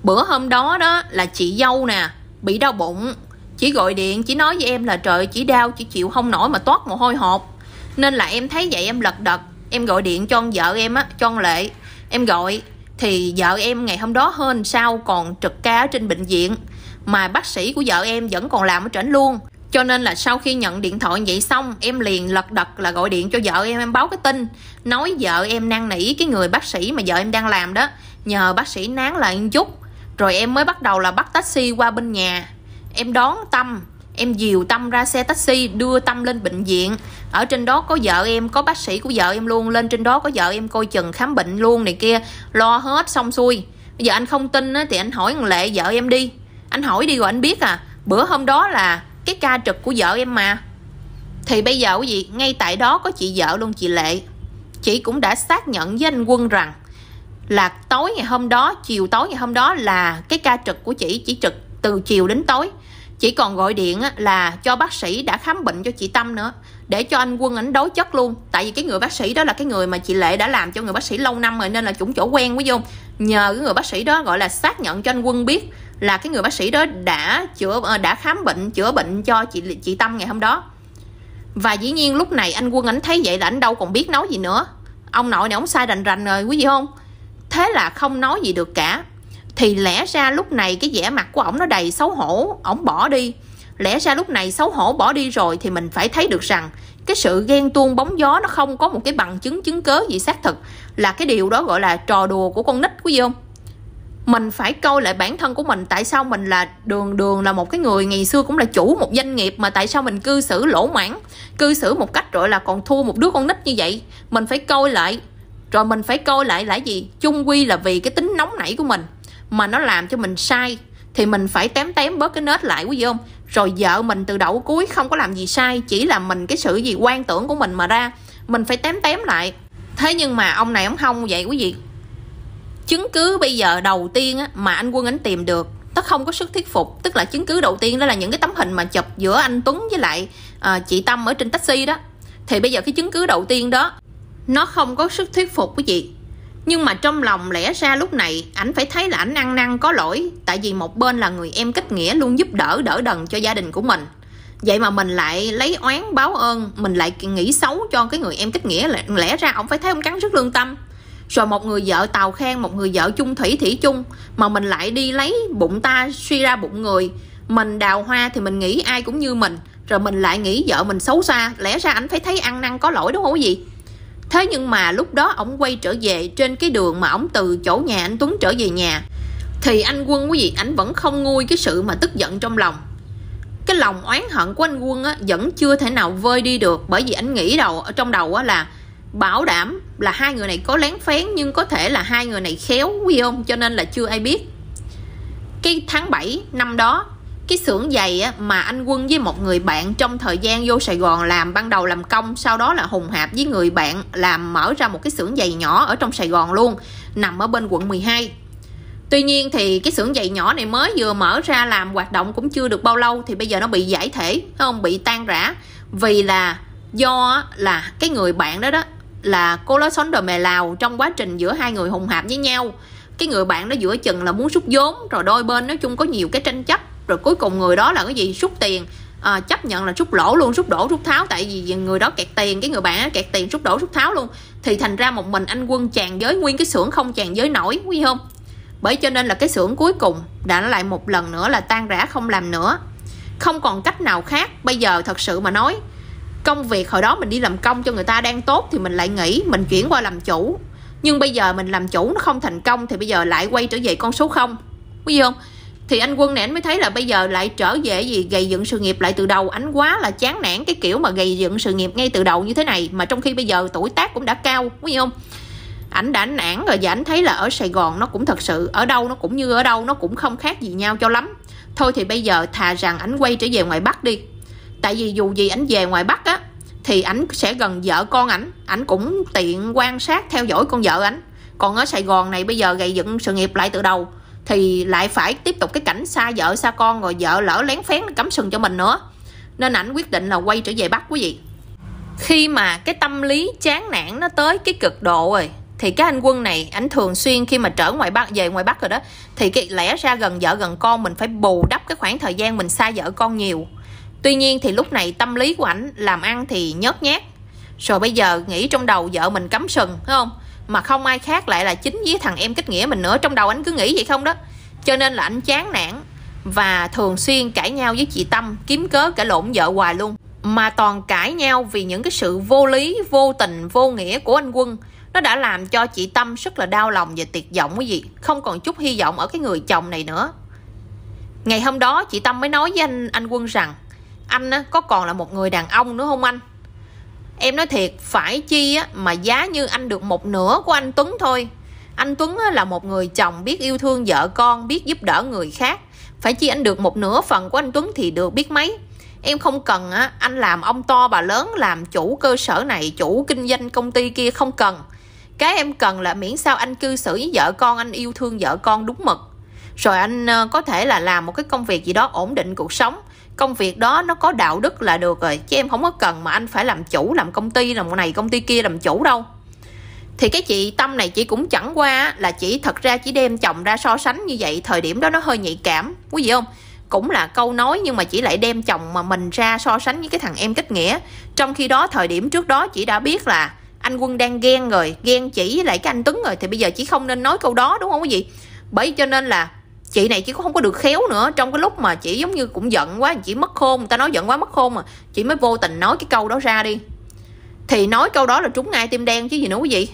Bữa hôm đó đó là chị dâu nè bị đau bụng, chỉ gọi điện chỉ nói với em là trời chỉ đau chỉ chịu không nổi mà toát mồ hôi hột. Nên là em thấy vậy em lật đật, em gọi điện cho con vợ em á, cho con Lệ. Em gọi thì vợ em ngày hôm đó hơn sau còn trực ca ở trên bệnh viện, mà bác sĩ của vợ em vẫn còn làm ở trển luôn. Cho nên là sau khi nhận điện thoại vậy xong, em liền lật đật là gọi điện cho vợ em báo cái tin, nói vợ em năn nỉ cái người bác sĩ mà vợ em đang làm đó, nhờ bác sĩ nán lại một chút. Rồi em mới bắt đầu là bắt taxi qua bên nhà. Em đón Tâm, em dìu Tâm ra xe taxi đưa Tâm lên bệnh viện. Ở trên đó có vợ em, có bác sĩ của vợ em luôn. Lên trên đó có vợ em coi chừng khám bệnh luôn này kia, lo hết xong xuôi. Bây giờ anh không tin thì anh hỏi thằng Lệ vợ em đi. Anh hỏi đi rồi anh biết à, bữa hôm đó là cái ca trực của vợ em mà. Thì bây giờ cái gì, ngay tại đó có chị vợ luôn, chị Lệ. Chị cũng đã xác nhận với anh Quân rằng là tối ngày hôm đó, chiều tối ngày hôm đó là cái ca trực của chị, chỉ trực từ chiều đến tối. Chỉ còn gọi điện là cho bác sĩ đã khám bệnh cho chị Tâm nữa, để cho anh Quân ảnh đối chất luôn. Tại vì cái người bác sĩ đó là cái người mà chị Lệ đã làm cho người bác sĩ lâu năm rồi, nên là cũng chỗ quen quá vô. Nhờ cái người bác sĩ đó gọi là xác nhận cho anh Quân biết là cái người bác sĩ đó đã khám bệnh, chữa bệnh cho chị Tâm ngày hôm đó. Và dĩ nhiên lúc này anh Quân ảnh thấy vậy là anh đâu còn biết nói gì nữa. Ông nội này ông sai rành rành rồi quý vị không? Thế là không nói gì được cả. Thì lẽ ra lúc này cái vẻ mặt của ổng nó đầy xấu hổ, ổng bỏ đi. Lẽ ra lúc này xấu hổ bỏ đi rồi thì mình phải thấy được rằng cái sự ghen tuông bóng gió nó không có một cái bằng chứng chứng cớ gì xác thực, là cái điều đó gọi là trò đùa của con nít quý vị không? Mình phải coi lại bản thân của mình, tại sao mình là đường là một cái người ngày xưa cũng là chủ một doanh nghiệp mà tại sao mình cư xử lỗ mãng, cư xử một cách gọi là còn thua một đứa con nít như vậy. Mình phải coi lại, rồi mình phải coi lại là gì? Chung quy là vì cái tính nóng nảy của mình mà nó làm cho mình sai thì mình phải tém bớt cái nết lại quý vị không? Rồi vợ mình từ đầu cuối không có làm gì sai, chỉ là mình cái sự gì quan tưởng của mình mà ra, mình phải tém lại. Thế nhưng mà ông này ông không vậy quý vị. Chứng cứ bây giờ đầu tiên mà anh Quân ảnh tìm được nó không có sức thuyết phục, tức là chứng cứ đầu tiên đó là những cái tấm hình mà chụp giữa anh Tuấn với lại chị Tâm ở trên taxi đó. Thì bây giờ cái chứng cứ đầu tiên đó nó không có sức thuyết phục quý vị. Nhưng mà trong lòng lẽ ra lúc này ảnh phải thấy là ảnh ăn năn có lỗi, tại vì một bên là người em kết nghĩa luôn giúp đỡ đần cho gia đình của mình, vậy mà mình lại lấy oán báo ơn, mình lại nghĩ xấu cho cái người em kết nghĩa. Lẽ ra ông phải thấy ông cắn rứt lương tâm. Rồi một người vợ tàu khang, một người vợ chung thủy thủy chung, mà mình lại đi lấy bụng ta suy ra bụng người. Mình đào hoa thì mình nghĩ ai cũng như mình, rồi mình lại nghĩ vợ mình xấu xa. Lẽ ra ảnh phải thấy ăn năn có lỗi đúng không quý vị? Thế nhưng mà lúc đó ổng quay trở về, trên cái đường mà ổng từ chỗ nhà anh Tuấn trở về nhà thì anh Quân quý vị ảnh vẫn không nguôi cái sự mà tức giận trong lòng. Cái lòng oán hận của anh Quân vẫn chưa thể nào vơi đi được, bởi vì ảnh nghĩ ở trong đầu là bảo đảm là hai người này có lén phén, nhưng có thể là hai người này khéo quý vị không, cho nên là chưa ai biết. Cái tháng 7 năm đó, cái xưởng giày mà anh Quân với một người bạn trong thời gian vô Sài Gòn làm, ban đầu làm công, sau đó là hùng hạp với người bạn làm mở ra một cái xưởng giày nhỏ ở trong Sài Gòn luôn, nằm ở bên quận 12. Tuy nhiên thì cái xưởng giày nhỏ này mới vừa mở ra làm hoạt động cũng chưa được bao lâu thì bây giờ nó bị giải thể, không bị tan rã, vì là do là cái người bạn đó là cô lối xón đồi mè lào. Trong quá trình giữa hai người hùng hạp với nhau, cái người bạn đó giữa chừng là muốn rút vốn, rồi đôi bên nói chung có nhiều cái tranh chấp, rồi cuối cùng người đó là cái gì rút tiền, chấp nhận là rút lỗ luôn, rút đổ rút tháo, tại vì người đó kẹt tiền, cái người bạn đó kẹt tiền, rút đổ rút tháo luôn. Thì thành ra một mình anh Quân chàng giới nguyên cái xưởng, không chàng giới nổi quý không? Bởi cho nên là cái xưởng cuối cùng đã lại một lần nữa là tan rã, không làm nữa, không còn cách nào khác. Bây giờ thật sự mà nói, công việc hồi đó mình đi làm công cho người ta đang tốt thì mình lại nghỉ, mình chuyển qua làm chủ. Nhưng bây giờ mình làm chủ nó không thành công thì bây giờ lại quay trở về con số 0 quý không? thì anh Quân này anh mới thấy là bây giờ lại trở về gì gầy dựng sự nghiệp lại từ đầu. Anh quá là chán nản cái kiểu mà gầy dựng sự nghiệp ngay từ đầu như thế này, mà trong khi bây giờ tuổi tác cũng đã cao, có gì không? Ảnh đã nản rồi và ảnh thấy là ở Sài Gòn nó cũng thật sự ở đâu nó cũng như ở đâu, nó cũng không khác gì nhau cho lắm. Thôi thì bây giờ thà rằng ảnh quay trở về ngoài Bắc đi. Tại vì dù gì ảnh về ngoài Bắc á thì ảnh sẽ gần vợ con ảnh, ảnh cũng tiện quan sát theo dõi con vợ ảnh. Còn ở Sài Gòn này bây giờ gầy dựng sự nghiệp lại từ đầu thì lại phải tiếp tục cái cảnh xa vợ xa con, rồi vợ lỡ lén phén cắm sừng cho mình nữa. Nên ảnh quyết định là quay trở về Bắc quý vị. Khi mà cái tâm lý chán nản nó tới cái cực độ rồi thì cái anh Quân này ảnh thường xuyên khi mà trở ngoài Bắc, về ngoài Bắc rồi đó, thì cái lẽ ra gần vợ gần con mình phải bù đắp cái khoảng thời gian mình xa vợ con nhiều. Tuy nhiên thì lúc này tâm lý của ảnh làm ăn thì nhớt nhát. Rồi bây giờ nghĩ trong đầu vợ mình cắm sừng, phải không? Mà không ai khác lại là chính với thằng em kết nghĩa mình nữa. Trong đầu ảnh cứ nghĩ vậy không đó. Cho nên là ảnh chán nản và thường xuyên cãi nhau với chị Tâm, kiếm cớ cãi lộn vợ hoài luôn. Mà toàn cãi nhau vì những cái sự vô lý, vô tình, vô nghĩa của anh Quân. Nó đã làm cho chị Tâm rất là đau lòng và tuyệt vọng quý vị. Không còn chút hy vọng ở cái người chồng này nữa. Ngày hôm đó chị Tâm mới nói với anh Quân rằng: anh á, có còn là một người đàn ông nữa không anh? Em nói thiệt, phải chi á, mà giá như anh được một nửa của anh Tuấn thôi. Anh Tuấn á, là một người chồng biết yêu thương vợ con, biết giúp đỡ người khác. Phải chi anh được một nửa phần của anh Tuấn thì được biết mấy. Em không cần á, anh làm ông to bà lớn, làm chủ cơ sở này, chủ kinh doanh công ty kia, không cần. Cái em cần là miễn sao anh cư xử với vợ con, anh yêu thương vợ con đúng mực. Rồi anh có thể là làm một cái công việc gì đó ổn định cuộc sống. Công việc đó nó có đạo đức là được rồi. Chứ em không có cần mà anh phải làm chủ, làm công ty, làm này công ty kia làm chủ đâu. Thì cái chị Tâm này chị cũng chẳng qua là chỉ thật ra chỉ đem chồng ra so sánh như vậy. Thời điểm đó nó hơi nhạy cảm, quý vị không? Cũng là câu nói nhưng mà chỉ lại đem chồng mà mình ra so sánh với cái thằng em kết nghĩa. Trong khi đó thời điểm trước đó chị đã biết là anh Quân đang ghen rồi, ghen chỉ với lại cái anh Tuấn rồi. Thì bây giờ chị không nên nói câu đó, đúng không quý vị? Bởi cho nên là chị này chị cũng không có được khéo nữa. Trong cái lúc mà chị giống như cũng giận quá, chị mất khôn, người ta nói giận quá mất khôn mà, chị mới vô tình nói cái câu đó ra đi. Thì nói câu đó là trúng ngay tim đen chứ gì nữa quý vị.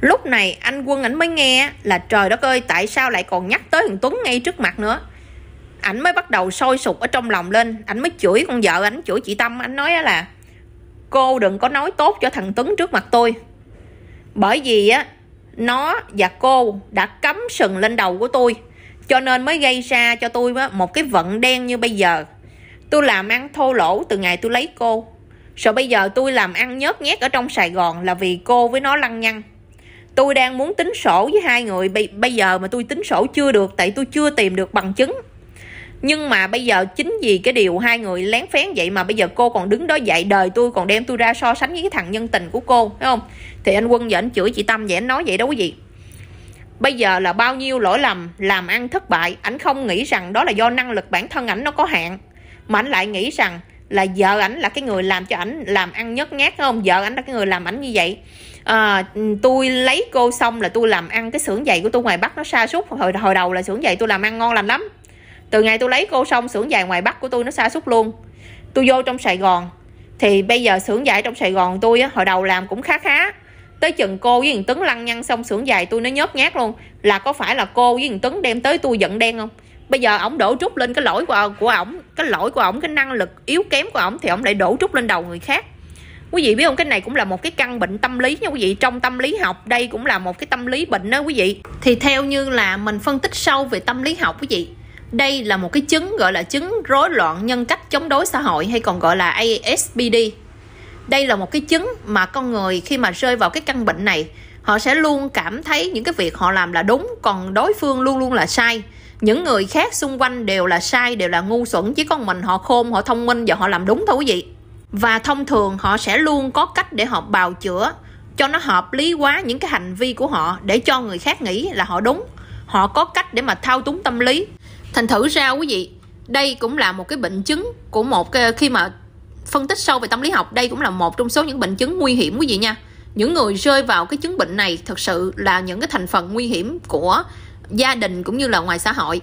Lúc này anh Quân ảnh mới nghe là trời đất ơi, tại sao lại còn nhắc tới thằng Tuấn ngay trước mặt nữa. Ảnh mới bắt đầu sôi sục ở trong lòng lên, ảnh mới chửi con vợ, ảnh chửi chị Tâm, ảnh nói là: cô đừng có nói tốt cho thằng Tuấn trước mặt tôi. Bởi vì á, nó và cô đã cắm sừng lên đầu của tôi, cho nên mới gây ra cho tôi một cái vận đen như bây giờ. Tôi làm ăn thô lỗ từ ngày tôi lấy cô. Rồi bây giờ tôi làm ăn nhớt nhét ở trong Sài Gòn là vì cô với nó lăng nhăng. Tôi đang muốn tính sổ với hai người bây giờ mà tôi tính sổ chưa được, tại tôi chưa tìm được bằng chứng. Nhưng mà bây giờ chính vì cái điều hai người lén phén vậy mà bây giờ cô còn đứng đó dạy đời tôi, còn đem tôi ra so sánh với cái thằng nhân tình của cô, phải không? Thì anh Quân và anh chửi chị Tâm vậy, anh nói vậy đó quý vị. Bây giờ là bao nhiêu lỗi lầm, làm ăn thất bại, ảnh không nghĩ rằng đó là do năng lực bản thân ảnh nó có hạn, mà ảnh lại nghĩ rằng là vợ ảnh là cái người làm cho ảnh làm ăn nhớt nhát, không? Vợ ảnh là cái người làm ảnh như vậy. Tôi lấy cô xong là tôi làm ăn, cái xưởng giày của tôi ngoài Bắc nó sa sút. Hồi đầu là xưởng giày tôi làm ăn ngon lành lắm. Từ ngày tôi lấy cô xong, xưởng giày ngoài Bắc của tôi nó sa sút luôn. Tôi vô trong Sài Gòn thì bây giờ xưởng giày trong Sài Gòn tôi á, hồi đầu làm cũng khá khá. Tới chừng cô với thằng Tuấn lăng nhăng xong xưởng giày tôi nó nhớt nhát luôn. Là có phải là cô với thằng Tuấn đem tới tôi giận đen không? Bây giờ ổng đổ trút lên cái lỗi của ổng, cái lỗi của ổng, cái năng lực yếu kém của ổng thì ổng lại đổ trút lên đầu người khác. Quý vị biết không, cái này cũng là một cái căn bệnh tâm lý nha quý vị. Trong tâm lý học đây cũng là một cái tâm lý bệnh đó quý vị. Thì theo như là mình phân tích sâu về tâm lý học quý vị, đây là một cái chứng gọi là chứng rối loạn nhân cách chống đối xã hội, hay còn gọi là ASPD. Đây là một cái chứng mà con người khi mà rơi vào cái căn bệnh này, họ sẽ luôn cảm thấy những cái việc họ làm là đúng, còn đối phương luôn luôn là sai. Những người khác xung quanh đều là sai, đều là ngu xuẩn, chỉ còn mình họ khôn, họ thông minh và họ làm đúng thôi quý vị. Và thông thường họ sẽ luôn có cách để họ bào chữa cho nó hợp lý hóa những cái hành vi của họ, để cho người khác nghĩ là họ đúng. Họ có cách để mà thao túng tâm lý. Thành thử ra quý vị, đây cũng là một cái bệnh chứng của một cái, khi mà phân tích sâu về tâm lý học, đây cũng là một trong số những bệnh chứng nguy hiểm quý vị nha. Những người rơi vào cái chứng bệnh này thực sự là những cái thành phần nguy hiểm của gia đình cũng như là ngoài xã hội.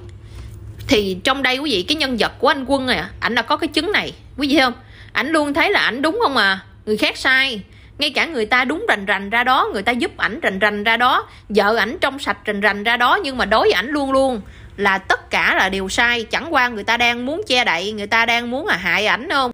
Thì trong đây quý vị, cái nhân vật của anh Quân này, ảnh là có cái chứng này quý vị không? Ảnh luôn thấy là ảnh đúng không à, người khác sai. Ngay cả người ta đúng rành rành ra đó, người ta giúp ảnh rành rành ra đó, vợ ảnh trong sạch rành rành ra đó, nhưng mà đối với ảnh luôn luôn là tất cả là điều sai. Chẳng qua người ta đang muốn che đậy, người ta đang muốn là hại ảnh không.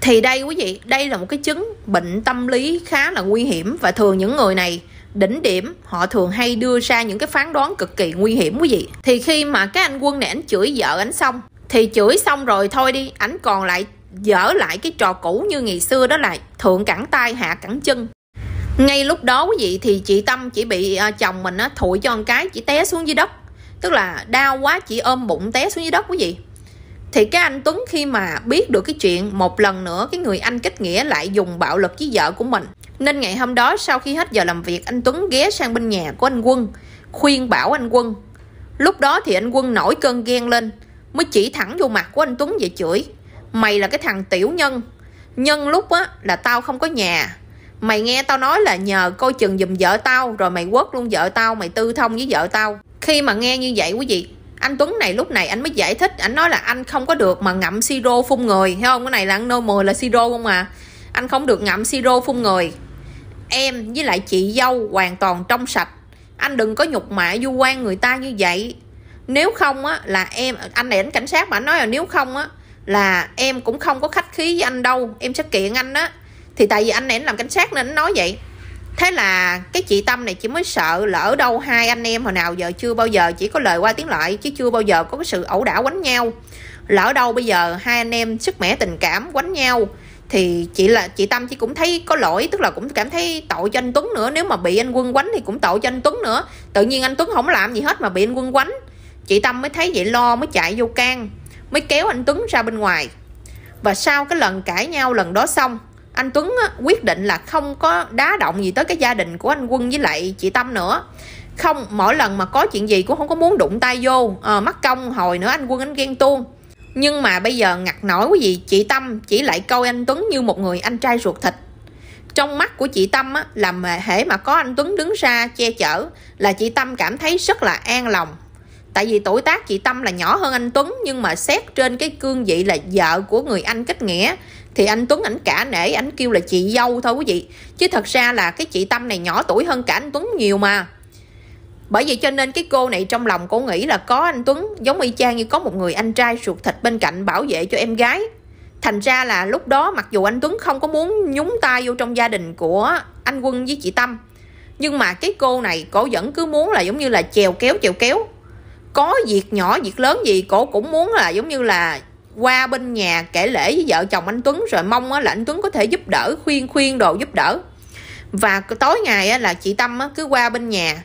Thì đây quý vị, đây là một cái chứng bệnh tâm lý khá là nguy hiểm. Và thường những người này đỉnh điểm, họ thường hay đưa ra những cái phán đoán cực kỳ nguy hiểm quý vị. Thì khi mà cái anh Quân này ảnh chửi vợ ảnh xong, thì chửi xong rồi thôi đi, ảnh còn lại dở lại cái trò cũ như ngày xưa, đó là thượng cẳng tay hạ cẳng chân. Ngay lúc đó quý vị thì chị Tâm chỉ bị chồng mình á thụi cho một cái, chị té xuống dưới đất. Tức là đau quá chị ôm bụng té xuống dưới đất quý vị. Thì cái anh Tuấn khi mà biết được cái chuyện, một lần nữa cái người anh kết nghĩa lại dùng bạo lực với vợ của mình. Nên ngày hôm đó sau khi hết giờ làm việc, anh Tuấn ghé sang bên nhà của anh Quân, khuyên bảo anh Quân. Lúc đó thì anh Quân nổi cơn ghen lên, mới chỉ thẳng vô mặt của anh Tuấn và chửi: mày là cái thằng tiểu nhân, nhân lúc á là tao không có nhà, mày nghe tao nói là nhờ coi chừng giùm vợ tao, rồi mày quất luôn vợ tao, mày tư thông với vợ tao. Khi mà nghe như vậy quý vị, anh Tuấn này lúc này anh mới giải thích. Anh nói là anh không có được mà ngậm siro phun người, thấy không, cái này là NEWS 10 là siro không à. Anh không được ngậm siro phun người. Em với lại chị dâu hoàn toàn trong sạch, anh đừng có nhục mạ vu oan người ta như vậy. Nếu không á là em, anh này đánh cảnh sát mà, anh nói là nếu không á là em cũng không có khách khí với anh đâu, em sẽ kiện anh á. Thì tại vì anh này làm cảnh sát nên anh nói vậy. Thế là cái chị Tâm này chỉ mới sợ lỡ đâu hai anh em hồi nào giờ chưa bao giờ chỉ có lời qua tiếng lại, chứ chưa bao giờ có cái sự ẩu đả quánh nhau. Lỡ đâu bây giờ hai anh em sức mẻ tình cảm quánh nhau thì chị Tâm cũng thấy có lỗi, tức là cũng cảm thấy tội cho anh Tuấn nữa. Nếu mà bị anh Quân quánh thì cũng tội cho anh Tuấn nữa. Tự nhiên anh Tuấn không làm gì hết mà bị anh Quân quánh. Chị Tâm mới thấy vậy lo, mới chạy vô can, mới kéo anh Tuấn ra bên ngoài. Và sau cái lần cãi nhau lần đó xong, anh Tuấn á, quyết định là không có đá động gì tới cái gia đình của anh Quân với lại chị Tâm nữa. Không, mỗi lần mà có chuyện gì cũng không có muốn đụng tay vô, mắc công hồi nữa anh Quân anh ghen tuông. Nhưng mà bây giờ ngặt nổi quý vị, chị Tâm chỉ lại coi anh Tuấn như một người anh trai ruột thịt. Trong mắt của chị Tâm á, là hễ mà có anh Tuấn đứng ra che chở là chị Tâm cảm thấy rất là an lòng. Tại vì tuổi tác chị Tâm là nhỏ hơn anh Tuấn, nhưng mà xét trên cái cương vị là vợ của người anh kết nghĩa thì anh Tuấn ảnh cả nể, ảnh kêu là chị dâu thôi quý vị. Chứ thật ra là cái chị Tâm này nhỏ tuổi hơn cả anh Tuấn nhiều mà. Bởi vậy cho nên cái cô này trong lòng cô nghĩ là có anh Tuấn giống y chang như có một người anh trai ruột thịt bên cạnh bảo vệ cho em gái. Thành ra là lúc đó mặc dù anh Tuấn không có muốn nhúng tay vô trong gia đình của anh Quân với chị Tâm, nhưng mà cái cô này cô vẫn cứ muốn là giống như là chèo kéo. Có việc nhỏ việc lớn gì cổ cũng muốn là giống như là qua bên nhà kể lể với vợ chồng anh Tuấn, rồi mong là anh Tuấn có thể giúp đỡ, khuyên đồ giúp đỡ. Và tối ngày là chị Tâm cứ qua bên nhà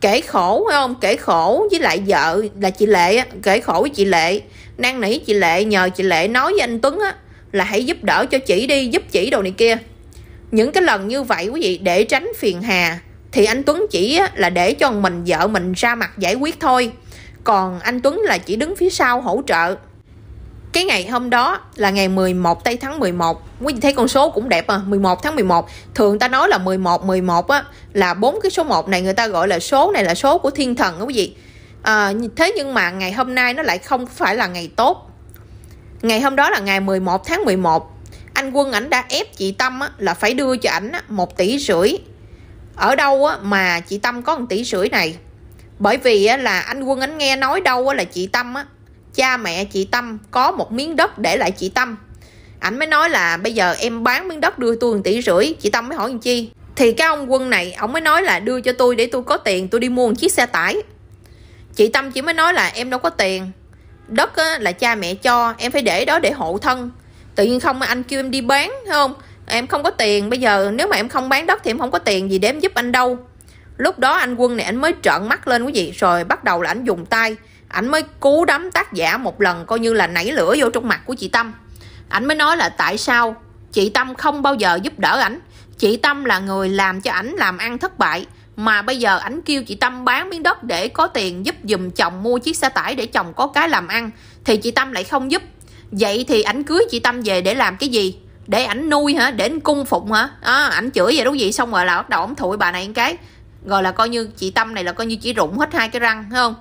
kể khổ, phải không, kể khổ với lại vợ là chị Lệ, kể khổ với chị Lệ, năn nỉ chị Lệ, nhờ chị Lệ nói với anh Tuấn là hãy giúp đỡ cho chị đi, giúp chị đồ này kia. Những cái lần như vậy quý vị, để tránh phiền hà thì anh Tuấn chỉ là để cho mình vợ mình ra mặt giải quyết thôi, còn anh Tuấn là chỉ đứng phía sau hỗ trợ. Cái ngày hôm đó là ngày 11 tây tháng 11. Quý vị thấy con số cũng đẹp à, 11 tháng 11. Thường ta nói là 11 á là 4 cái số 1 này, người ta gọi là số này là số của thiên thần đó quý vị. Thế nhưng mà ngày hôm nay nó lại không phải là ngày tốt. Ngày hôm đó là ngày 11 tháng 11. Anh Quân ảnh đã ép chị Tâm là phải đưa cho ảnh 1,5 tỷ. Ở đâu mà chị Tâm có 1,5 tỷ này? Bởi vì là anh Quân ảnh nghe nói đâu là chị Tâm cha mẹ chị Tâm có một miếng đất để lại chị Tâm, ảnh mới nói là bây giờ em bán miếng đất đưa tôi 1,5 tỷ. Chị Tâm mới hỏi làm chi, thì cái ông Quân này ông mới nói là đưa cho tôi để tôi có tiền tôi đi mua một chiếc xe tải. Chị Tâm chỉ mới nói là em đâu có tiền, đất là cha mẹ cho em phải để đó để hộ thân, tự nhiên không anh kêu em đi bán, thấy không, em không có tiền, bây giờ nếu mà em không bán đất thì em không có tiền gì để em giúp anh đâu. Lúc đó anh Quân này anh mới trợn mắt lên quý vị, rồi bắt đầu là anh dùng tay ảnh mới cú đấm tác giả một lần, coi như là nảy lửa vô trong mặt của chị Tâm. Ảnh mới nói là tại sao chị Tâm không bao giờ giúp đỡ ảnh, chị Tâm là người làm cho ảnh làm ăn thất bại, mà bây giờ ảnh kêu chị Tâm bán miếng đất để có tiền giúp giùm chồng mua chiếc xe tải để chồng có cái làm ăn, thì chị Tâm lại không giúp. Vậy thì ảnh cưới chị Tâm về để làm cái gì? Để ảnh nuôi hả? Để ảnh cung phụng hả? Ảnh chửi vậy đúng gì, xong rồi là bắt đầu ổng thụi bà này một cái, rồi là coi như chị Tâm này là coi như chỉ rụng hết hai cái răng, thấy không?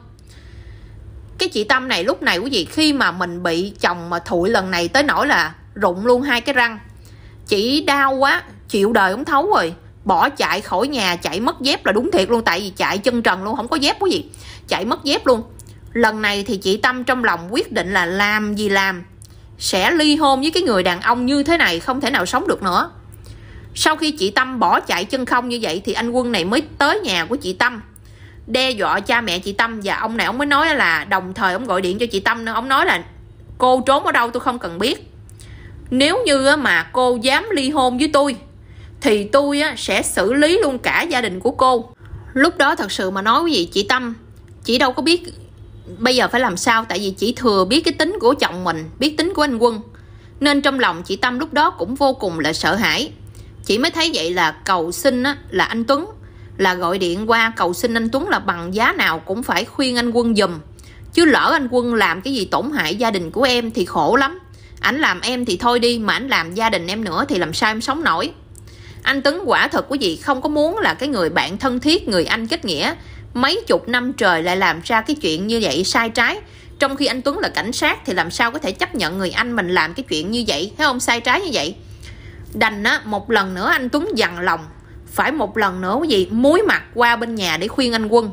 Cái chị Tâm này lúc này quý vị, khi mà mình bị chồng mà thụi lần này tới nỗi là rụng luôn hai cái răng, chị đau quá chịu đời không thấu rồi, bỏ chạy khỏi nhà, chạy mất dép là đúng thiệt luôn, tại vì chạy chân trần luôn, không có dép quý vị, chạy mất dép luôn. Lần này thì chị Tâm trong lòng quyết định là làm gì làm, sẽ ly hôn với cái người đàn ông như thế này, không thể nào sống được nữa. Sau khi chị Tâm bỏ chạy chân không như vậy thì anh Quân này mới tới nhà của chị Tâm, đe dọa cha mẹ chị Tâm. Và ông này ông mới nói là, đồng thời ông gọi điện cho chị Tâm nữa, ông nói là cô trốn ở đâu tôi không cần biết, nếu như mà cô dám ly hôn với tôi thì tôi sẽ xử lý luôn cả gia đình của cô. Lúc đó thật sự mà nói quý vị, chị Tâm chỉ đâu có biết bây giờ phải làm sao, tại vì chỉ thừa biết cái tính của chồng mình, biết tính của anh Quân, nên trong lòng chị Tâm lúc đó cũng vô cùng là sợ hãi. Chị mới thấy vậy là cầu xin là anh Tuấn, là gọi điện qua cầu xin anh Tuấn là bằng giá nào cũng phải khuyên anh Quân giùm, chứ lỡ anh Quân làm cái gì tổn hại gia đình của em thì khổ lắm. Ảnh làm em thì thôi đi, mà ảnh làm gia đình em nữa thì làm sao em sống nổi. Anh Tuấn quả thật quý vị không có muốn là cái người bạn thân thiết, người anh kết nghĩa mấy chục năm trời lại làm ra cái chuyện như vậy sai trái. Trong khi anh Tuấn là cảnh sát thì làm sao có thể chấp nhận người anh mình làm cái chuyện như vậy, thấy không, sai trái như vậy. Đành một lần nữa anh Tuấn dằn lòng, phải một lần nữa quý vị muối mặt qua bên nhà để khuyên anh Quân.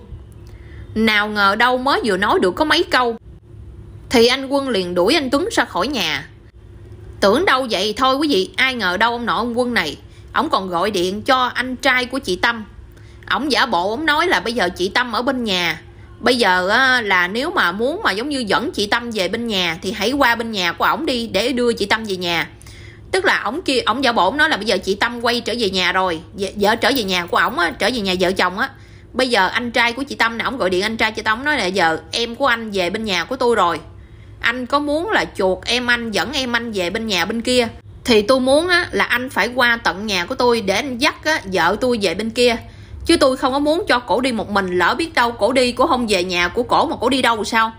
Nào ngờ đâu mới vừa nói được có mấy câu thì anh Quân liền đuổi anh Tuấn ra khỏi nhà. Tưởng đâu vậy thôi quý vị, ai ngờ đâu ông nội ông Quân này ổng còn gọi điện cho anh trai của chị Tâm. Ổng giả bộ ổng nói là bây giờ chị Tâm ở bên nhà, bây giờ là nếu mà muốn mà giống như dẫn chị Tâm về bên nhà thì hãy qua bên nhà của ổng đi để đưa chị Tâm về nhà. Tức là ổng giả bộ ổng nói là bây giờ chị Tâm quay trở về nhà rồi, vợ trở về nhà của ổng, trở về nhà vợ chồng á. Bây giờ anh trai của chị Tâm nè, ổng gọi điện anh trai chị Tâm nói là giờ em của anh về bên nhà của tôi rồi, anh có muốn là chuột em anh, dẫn em anh về bên nhà bên kia thì tôi muốn là anh phải qua tận nhà của tôi để anh dắt vợ tôi về bên kia, chứ tôi không có muốn cho cổ đi một mình, lỡ biết đâu cổ đi cổ không về nhà của cổ mà cổ đi đâu sao.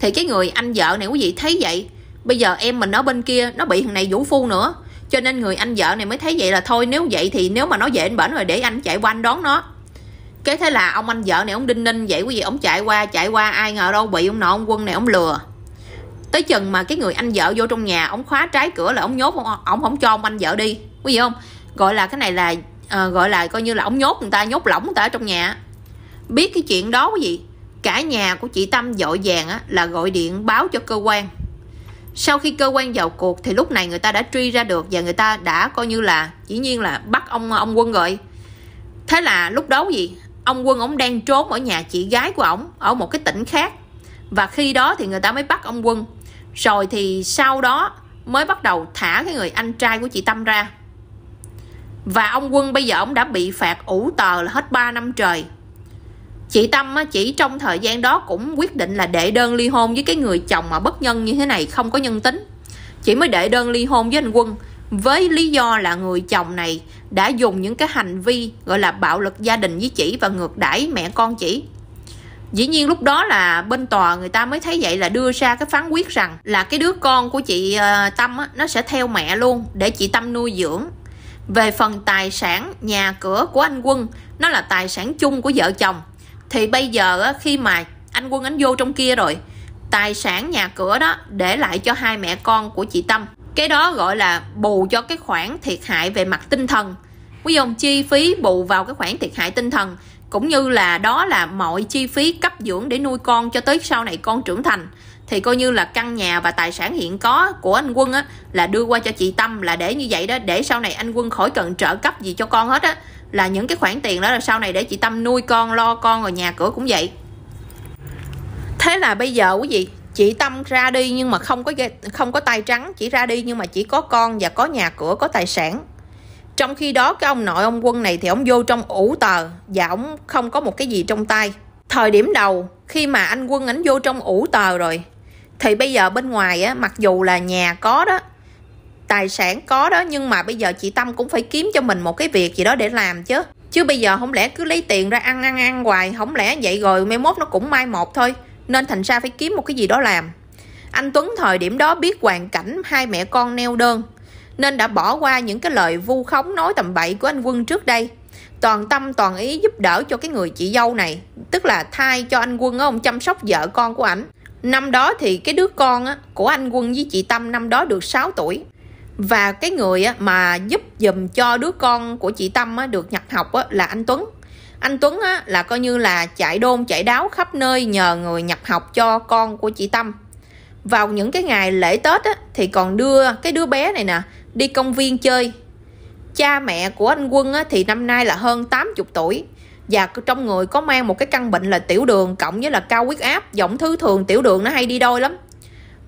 Thì cái người anh vợ này quý vị thấy vậy, bây giờ em mình ở bên kia nó bị thằng này vũ phu nữa, cho nên người anh vợ này mới thấy vậy là thôi nếu vậy thì nếu mà nó về anh bển rồi để anh chạy qua anh đón nó. Cái thế là ông anh vợ này ông đinh ninh vậy quý vị, ông chạy qua ai ngờ đâu bị ông nội ông Quân này ông lừa. Tới chừng mà cái người anh vợ vô trong nhà, ông khóa trái cửa là ông nhốt, ông không cho ông anh vợ đi quý vị không. Gọi là cái này là gọi là coi như là ông nhốt người ta, nhốt lỏng người ta ở trong nhà. Biết cái chuyện đó quý vị, cả nhà của chị Tâm vội vàng là gọi điện báo cho cơ quan. Sau khi cơ quan vào cuộc thì lúc này người ta đã truy ra được và người ta đã coi như là dĩ nhiên là bắt ông Quân rồi. Thế là lúc đó quý vị, ông Quân ông đang trốn ở nhà chị gái của ổng ở một cái tỉnh khác, và khi đó thì người ta mới bắt ông Quân. Rồi thì sau đó mới bắt đầu thả cái người anh trai của chị Tâm ra. Và ông Quân bây giờ ông đã bị phạt ủ tờ là hết 3 năm trời. Chị Tâm chỉ trong thời gian đó cũng quyết định là đệ đơn ly hôn với cái người chồng mà bất nhân như thế này, không có nhân tính. Chị mới đệ đơn ly hôn với anh Quân với lý do là người chồng này đã dùng những cái hành vi gọi là bạo lực gia đình với chị và ngược đãi mẹ con chị. Dĩ nhiên lúc đó là bên tòa người ta mới thấy vậy là đưa ra cái phán quyết rằng là cái đứa con của chị Tâm nó sẽ theo mẹ luôn để chị Tâm nuôi dưỡng. Về phần tài sản nhà cửa của anh Quân, nó là tài sản chung của vợ chồng, thì bây giờ khi mà anh Quân anh vô trong kia rồi, tài sản nhà cửa đó để lại cho hai mẹ con của chị Tâm. Cái đó gọi là bù cho cái khoản thiệt hại về mặt tinh thần, quý dòng chi phí bù vào cái khoản thiệt hại tinh thần, cũng như là đó là mọi chi phí cấp dưỡng để nuôi con cho tới sau này con trưởng thành. Thì coi như là căn nhà và tài sản hiện có của anh Quân là đưa qua cho chị Tâm là để như vậy đó, để sau này anh Quân khỏi cần trợ cấp gì cho con hết á, là những cái khoản tiền đó là sau này để chị Tâm nuôi con, lo con, rồi nhà cửa cũng vậy. Thế là bây giờ quý vị, chị Tâm ra đi nhưng mà không có tay trắng, chỉ ra đi nhưng mà chỉ có con và có nhà cửa, có tài sản. Trong khi đó cái ông nội ông Quân này thì ông vô trong ủ tờ và ông không có một cái gì trong tay. Thời điểm đầu khi mà anh Quân ảnh vô trong ủ tờ rồi thì bây giờ bên ngoài mặc dù là nhà có đó, tài sản có đó, nhưng mà bây giờ chị Tâm cũng phải kiếm cho mình một cái việc gì đó để làm chứ. Chứ bây giờ không lẽ cứ lấy tiền ra ăn hoài, không lẽ vậy rồi mai mốt nó cũng mai một thôi. Nên thành ra phải kiếm một cái gì đó làm. Anh Tuấn thời điểm đó biết hoàn cảnh hai mẹ con neo đơn nên đã bỏ qua những cái lời vu khống nói tầm bậy của anh Quân trước đây, toàn tâm toàn ý giúp đỡ cho cái người chị dâu này, tức là thay cho anh Quân ông chăm sóc vợ con của ảnh. Năm đó thì cái đứa con của anh Quân với chị Tâm năm đó được 6 tuổi. Và cái người mà giúp giùm cho đứa con của chị Tâm được nhập học là anh Tuấn. Anh Tuấn á, là coi như là chạy đôn chạy đáo khắp nơi nhờ người nhập học cho con của chị Tâm. Vào những cái ngày lễ Tết á, thì còn đưa cái đứa bé này nè đi công viên chơi. Cha mẹ của anh Quân á, thì năm nay là hơn 80 tuổi và trong người có mang một cái căn bệnh là tiểu đường cộng với là cao huyết áp. Giọng thứ thường tiểu đường nó hay đi đôi lắm.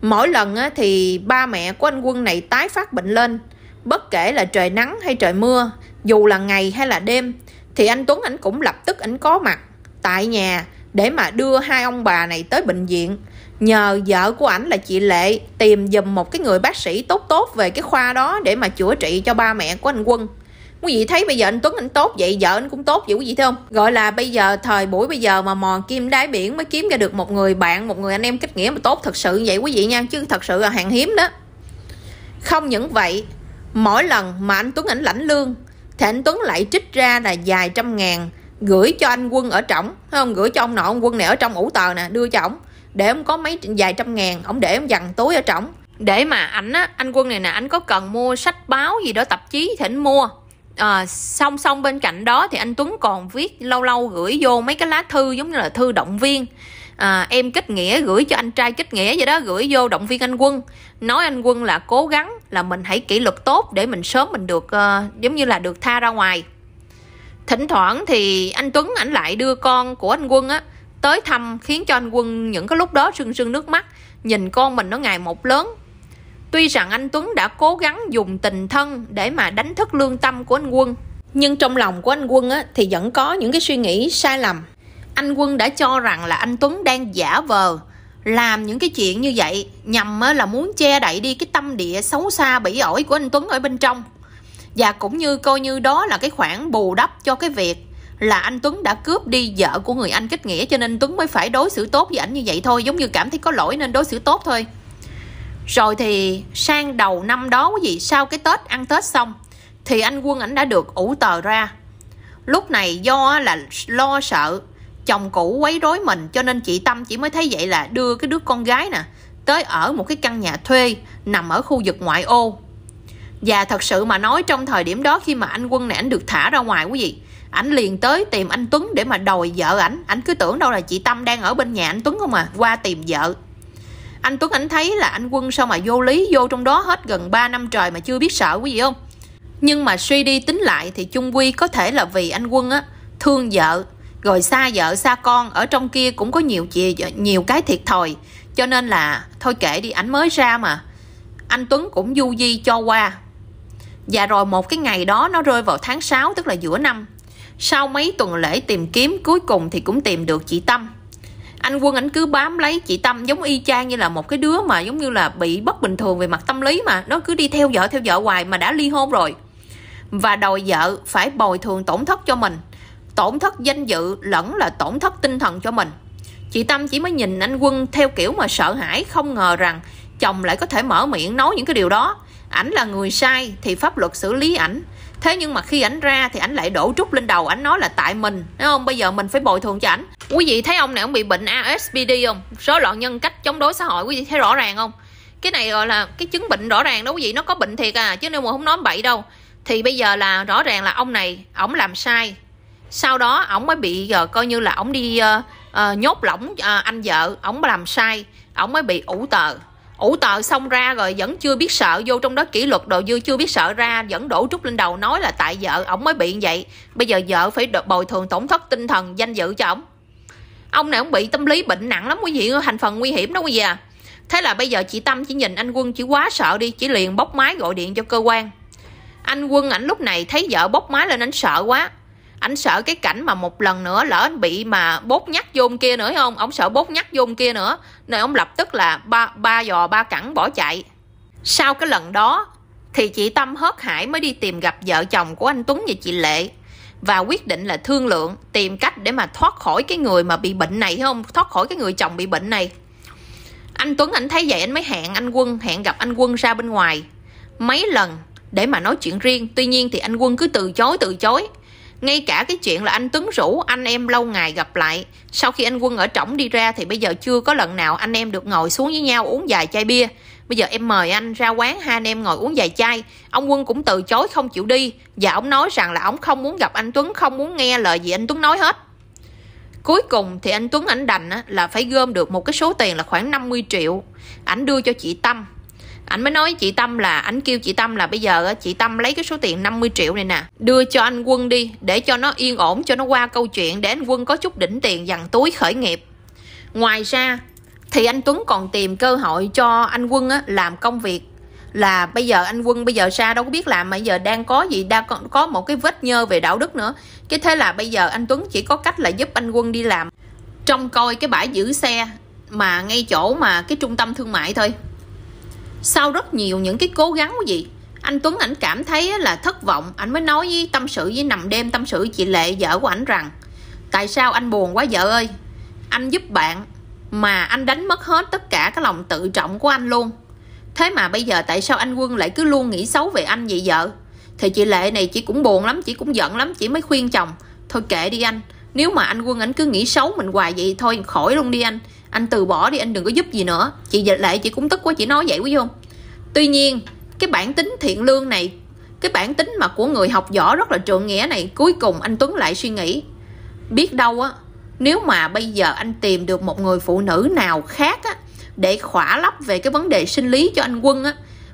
Mỗi lần á, thì ba mẹ của anh Quân này tái phát bệnh lên. Bất kể là trời nắng hay trời mưa, dù là ngày hay là đêm, thì anh Tuấn ảnh cũng lập tức ảnh có mặt tại nhà để mà đưa hai ông bà này tới bệnh viện. Nhờ vợ của ảnh là chị Lệ tìm giùm một cái người bác sĩ tốt tốt về cái khoa đó để mà chữa trị cho ba mẹ của anh Quân. Quý vị thấy bây giờ anh Tuấn anh tốt vậy, vợ anh cũng tốt vậy quý vị thấy không? Gọi là bây giờ thời buổi bây giờ mà mò kim đáy biển mới kiếm ra được một người bạn, một người anh em kết nghĩa mà tốt thật sự vậy quý vị nha, chứ thật sự là hàng hiếm đó. Không những vậy, mỗi lần mà anh Tuấn ảnh lãnh lương thì anh Tuấn lại trích ra là vài trăm ngàn gửi cho anh Quân ở trỏng, không gửi cho ông nội ông Quân này ở trong ủ tờ nè, đưa cho ổng để ông có mấy vài trăm ngàn, ông để ông dằn túi ở trỏng để mà ảnh á, anh Quân này nè, ảnh có cần mua sách báo gì đó, tạp chí thì ảnh mua. Song song bên cạnh đó thì anh Tuấn còn viết lâu lâu gửi vô mấy cái lá thư giống như là thư động viên, em kết nghĩa gửi cho anh trai kết nghĩa vậy đó, gửi vô động viên anh Quân, nói anh Quân là cố gắng, là mình hãy kỷ luật tốt để mình sớm mình được giống như là được tha ra ngoài. Thỉnh thoảng thì anh Tuấn ảnh lại đưa con của anh Quân á tới thăm, khiến cho anh Quân những cái lúc đó sưng sưng nước mắt nhìn con mình nó ngày một lớn. Tuy rằng anh Tuấn đã cố gắng dùng tình thân để mà đánh thức lương tâm của anh Quân, nhưng trong lòng của anh Quân á, thì vẫn có những cái suy nghĩ sai lầm. Anh Quân đã cho rằng là anh Tuấn đang giả vờ làm những cái chuyện như vậy nhằm là muốn che đậy đi cái tâm địa xấu xa bỉ ổi của anh Tuấn ở bên trong, và cũng như coi như đó là cái khoản bù đắp cho cái việc là anh Tuấn đã cướp đi vợ của người anh kết nghĩa, cho nên Tuấn mới phải đối xử tốt với ảnh như vậy thôi, giống như cảm thấy có lỗi nên đối xử tốt thôi. Rồi thì sang đầu năm đó quý vị, sau cái Tết ăn Tết xong thì anh Quân ảnh đã được ủ tờ ra. Lúc này do là lo sợ chồng cũ quấy rối mình cho nên chị Tâm chỉ mới thấy vậy là đưa cái đứa con gái nè tới ở một cái căn nhà thuê nằm ở khu vực ngoại ô. Và thật sự mà nói, trong thời điểm đó khi mà anh Quân này ảnh được thả ra ngoài quý vị, ảnh liền tới tìm anh Tuấn để mà đòi vợ ảnh. Ảnh cứ tưởng đâu là chị Tâm đang ở bên nhà anh Tuấn không à, qua tìm vợ. Anh Tuấn ảnh thấy là anh Quân sao mà vô lý, vô trong đó hết gần 3 năm trời mà chưa biết sợ quý vị không. Nhưng mà suy đi tính lại thì chung quy có thể là vì anh Quân á thương vợ, rồi xa vợ xa con, ở trong kia cũng có nhiều cái thiệt thòi, cho nên là thôi kệ đi, ảnh mới ra mà. Anh Tuấn cũng du di cho qua. Và rồi một cái ngày đó nó rơi vào tháng 6, tức là giữa năm. Sau mấy tuần lễ tìm kiếm, cuối cùng thì cũng tìm được chị Tâm. Anh Quân ảnh cứ bám lấy chị Tâm giống y chang như là một cái đứa mà giống như là bị bất bình thường về mặt tâm lý mà. Nó cứ đi theo vợ hoài mà đã ly hôn rồi. Và đòi vợ phải bồi thường tổn thất cho mình, tổn thất danh dự lẫn là tổn thất tinh thần cho mình. Chị Tâm chỉ mới nhìn anh Quân theo kiểu mà sợ hãi, không ngờ rằng chồng lại có thể mở miệng nói những cái điều đó. Ảnh là người sai thì pháp luật xử lý ảnh. Thế nhưng mà khi ảnh ra thì ảnh lại đổ trút lên đầu, ảnh nói là tại mình, thấy không? Bây giờ mình phải bồi thường cho ảnh. Quý vị thấy ông này ông bị bệnh ASPD không? Rối loạn nhân cách chống đối xã hội, quý vị thấy rõ ràng không? Cái này gọi là cái chứng bệnh rõ ràng đó quý vị, nó có bệnh thiệt à, chứ nếu mà không nói bậy đâu. Thì bây giờ là rõ ràng là ông này, ổng làm sai. Sau đó ổng mới bị coi như là ổng đi nhốt lỏng anh vợ, ổng làm sai, ổng mới bị ủ tờ xong ra rồi vẫn chưa biết sợ, vô trong đó kỷ luật đồ dư chưa biết sợ ra, vẫn đổ trút lên đầu nói là tại vợ ổng mới bị vậy, bây giờ vợ phải bồi thường tổn thất tinh thần danh dự cho ổng. Ông này ổng bị tâm lý bệnh nặng lắm quý vị, thành phần nguy hiểm đó quý vị à. Thế là bây giờ chị Tâm chỉ nhìn anh Quân chỉ quá sợ đi, chỉ liền bốc máy gọi điện cho cơ quan. Anh Quân ảnh lúc này thấy vợ bốc máy lên ảnh sợ quá. Ảnh sợ cái cảnh mà một lần nữa lỡ anh bị mà bốt nhắc vô kia nữa, không? Ông sợ bốt nhắc vô kia nữa nên ông lập tức là ba giò ba cẳng bỏ chạy. Sau cái lần đó thì chị Tâm hớt hải mới đi tìm gặp vợ chồng của anh Tuấn và chị Lệ, và quyết định là thương lượng tìm cách để mà thoát khỏi cái người mà bị bệnh này, không? Thoát khỏi cái người chồng bị bệnh này. Anh Tuấn ảnh thấy vậy anh mới hẹn anh Quân, hẹn gặp anh Quân ra bên ngoài mấy lần để mà nói chuyện riêng. Tuy nhiên thì anh Quân cứ từ chối. Ngay cả cái chuyện là anh Tuấn rủ anh em lâu ngày gặp lại, sau khi anh Quân ở trỏng đi ra thì bây giờ chưa có lần nào anh em được ngồi xuống với nhau uống vài chai bia bây giờ em mời anh ra quán, hai anh em ngồi uống vài chai. Ông Quân cũng từ chối không chịu đi, và ông nói rằng là ông không muốn gặp anh Tuấn, không muốn nghe lời gì anh Tuấn nói hết. Cuối cùng thì anh Tuấn ảnh đành là phải gom được một cái số tiền là khoảng 50 triệu. Ảnh đưa cho chị Tâm. Ảnh mới nói chị Tâm là, ảnh kêu chị Tâm là bây giờ chị Tâm lấy cái số tiền 50 triệu này nè, đưa cho anh Quân đi, để cho nó yên ổn, cho nó qua câu chuyện, để anh Quân có chút đỉnh tiền dằn túi khởi nghiệp. Ngoài ra thì anh Tuấn còn tìm cơ hội cho anh Quân làm công việc. Là bây giờ anh Quân bây giờ xa đâu có biết làm, mà giờ đang có gì, đang có một cái vết nhơ về đạo đức nữa. Cái thế là bây giờ anh Tuấn chỉ có cách là giúp anh Quân đi làm trông coi cái bãi giữ xe mà ngay chỗ mà cái trung tâm thương mại thôi. Sau rất nhiều những cái cố gắng của gì, anh Tuấn ảnh cảm thấy là thất vọng. Ảnh mới nói với tâm sự, với nằm đêm tâm sự chị Lệ vợ của ảnh rằng tại sao anh buồn quá vợ ơi, anh giúp bạn mà anh đánh mất hết tất cả cái lòng tự trọng của anh luôn. Thế mà bây giờ tại sao anh Quân lại cứ luôn nghĩ xấu về anh vậy vợ? Thì chị Lệ này chị cũng buồn lắm, chị cũng giận lắm, chị mới khuyên chồng thôi kệ đi anh, nếu mà anh Quân ảnh cứ nghĩ xấu mình hoài vậy thôi khỏi luôn đi anh. Anh từ bỏ đi, anh đừng có giúp gì nữa. Chị Lệ chị cũng tức quá, chị nói vậy quý không? Tuy nhiên cái bản tính thiện lương này, cái bản tính mà của người học võ rất là trượng nghĩa này, cuối cùng anh Tuấn lại suy nghĩ biết đâu nếu mà bây giờ anh tìm được một người phụ nữ nào khác để khỏa lấp về cái vấn đề sinh lý cho anh Quân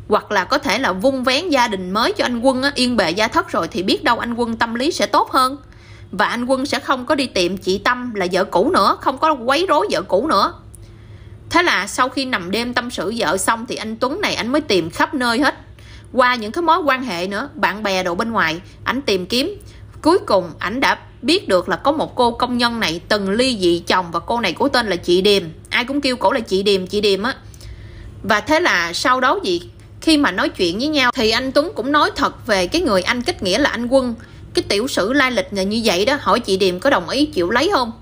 hoặc là có thể là vun vén gia đình mới cho anh Quân yên bề gia thất, rồi thì biết đâu anh Quân tâm lý sẽ tốt hơn. Và anh Quân sẽ không có đi tìm chị Tâm là vợ cũ nữa, không có quấy rối vợ cũ nữa. Thế là sau khi nằm đêm tâm sự vợ xong thì anh Tuấn này anh mới tìm khắp nơi hết, qua những cái mối quan hệ nữa, bạn bè đồ bên ngoài, ảnh tìm kiếm. Cuối cùng ảnh đã biết được là có một cô công nhân này từng ly dị chồng, và cô này có tên là chị Điềm. Ai cũng kêu cổ là chị Điềm, chị Điềm Và thế là sau đó gì, khi mà nói chuyện với nhau thì anh Tuấn cũng nói thật về cái người anh kết nghĩa là anh Quân, cái tiểu sử lai lịch là như vậy đó, hỏi chị Điềm có đồng ý chịu lấy không.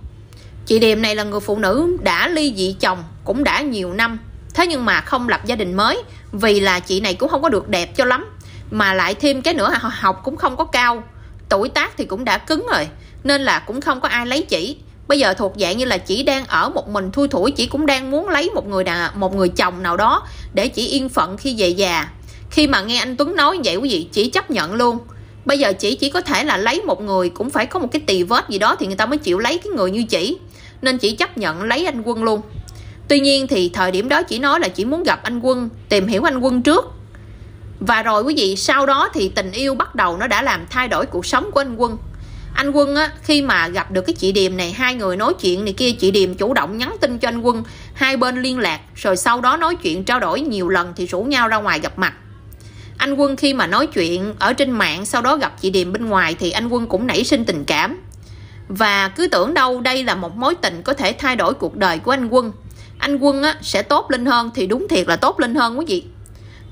Chị Điềm này là người phụ nữ đã ly dị chồng cũng đã nhiều năm, thế nhưng mà không lập gia đình mới, vì là chị này cũng không có được đẹp cho lắm, mà lại thêm cái nữa học cũng không có cao, tuổi tác thì cũng đã cứng rồi, nên là cũng không có ai lấy chị. Bây giờ thuộc dạng như là chị đang ở một mình thui thủi, chị cũng đang muốn lấy một người chồng nào đó để chị yên phận khi về già. Khi mà nghe anh Tuấn nói vậy quý vị, chị chấp nhận luôn. Bây giờ chị chỉ có thể là lấy một người cũng phải có một cái tì vết gì đó thì người ta mới chịu lấy cái người như chị, nên chị chấp nhận lấy anh Quân luôn. Tuy nhiên thì thời điểm đó chị nói là chị muốn gặp anh Quân, tìm hiểu anh Quân trước. Và rồi quý vị, sau đó thì tình yêu bắt đầu nó đã làm thay đổi cuộc sống của anh Quân. Anh Quân khi mà gặp được cái chị Điềm này, hai người nói chuyện này kia, chị Điềm chủ động nhắn tin cho anh Quân, hai bên liên lạc, rồi sau đó nói chuyện trao đổi nhiều lần thì rủ nhau ra ngoài gặp mặt. Anh Quân khi mà nói chuyện ở trên mạng, sau đó gặp chị Điềm bên ngoài thì anh Quân cũng nảy sinh tình cảm. Và cứ tưởng đâu đây là một mối tình có thể thay đổi cuộc đời của anh Quân, anh Quân sẽ tốt lên hơn, thì đúng thiệt là tốt lên hơn quý vị.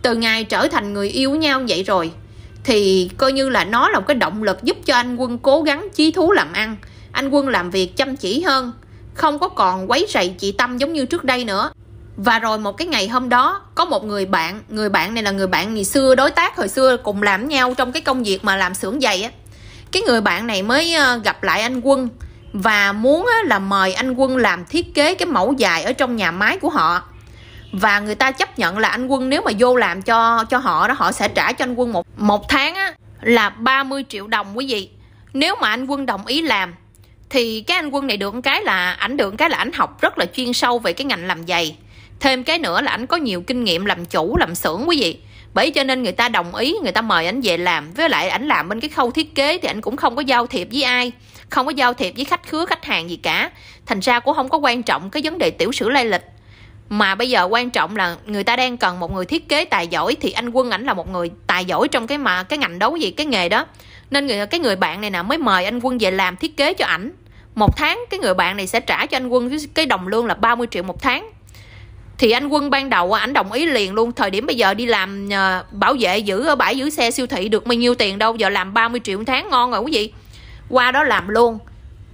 Từ ngày trở thành người yêu nhau vậy rồi thì coi như là nó là một cái động lực giúp cho anh Quân cố gắng chí thú làm ăn. Anh Quân làm việc chăm chỉ hơn, không có còn quấy rầy chị Tâm giống như trước đây nữa. Và rồi một cái ngày hôm đó có một người bạn này là người bạn ngày xưa, đối tác hồi xưa cùng làm với nhau trong cái công việc mà làm xưởng giày Cái người bạn này mới gặp lại anh Quân và muốn là mời anh Quân làm thiết kế cái mẫu giày ở trong nhà máy của họ. Và người ta chấp nhận là anh Quân nếu mà vô làm cho họ đó, họ sẽ trả cho anh Quân một tháng là 30 triệu đồng quý vị. Nếu mà anh Quân đồng ý làm thì cái anh Quân này được cái là ảnh học rất là chuyên sâu về cái ngành làm giày. Thêm cái nữa là ảnh có nhiều kinh nghiệm làm chủ, làm xưởng quý vị. Bởi cho nên người ta đồng ý, người ta mời ảnh về làm. Với lại ảnh làm bên cái khâu thiết kế thì ảnh cũng không có giao thiệp với ai, không có giao thiệp với khách khứa, khách hàng gì cả. Thành ra cũng không có quan trọng cái vấn đề tiểu sử lai lịch, mà bây giờ quan trọng là người ta đang cần một người thiết kế tài giỏi. Thì anh Quân ảnh là một người tài giỏi trong cái ngành đó gì, cái nghề đó. Nên cái người bạn này nè mới mời anh Quân về làm thiết kế cho ảnh. Một tháng cái người bạn này sẽ trả cho anh Quân cái đồng lương là 30 triệu một tháng. Thì anh Quân ban đầu ảnh đồng ý liền luôn. Thời điểm bây giờ đi làm bảo vệ giữ ở bãi giữ xe siêu thị được bao nhiêu tiền đâu, giờ làm 30 triệu một tháng ngon rồi quý vị. Qua đó làm luôn.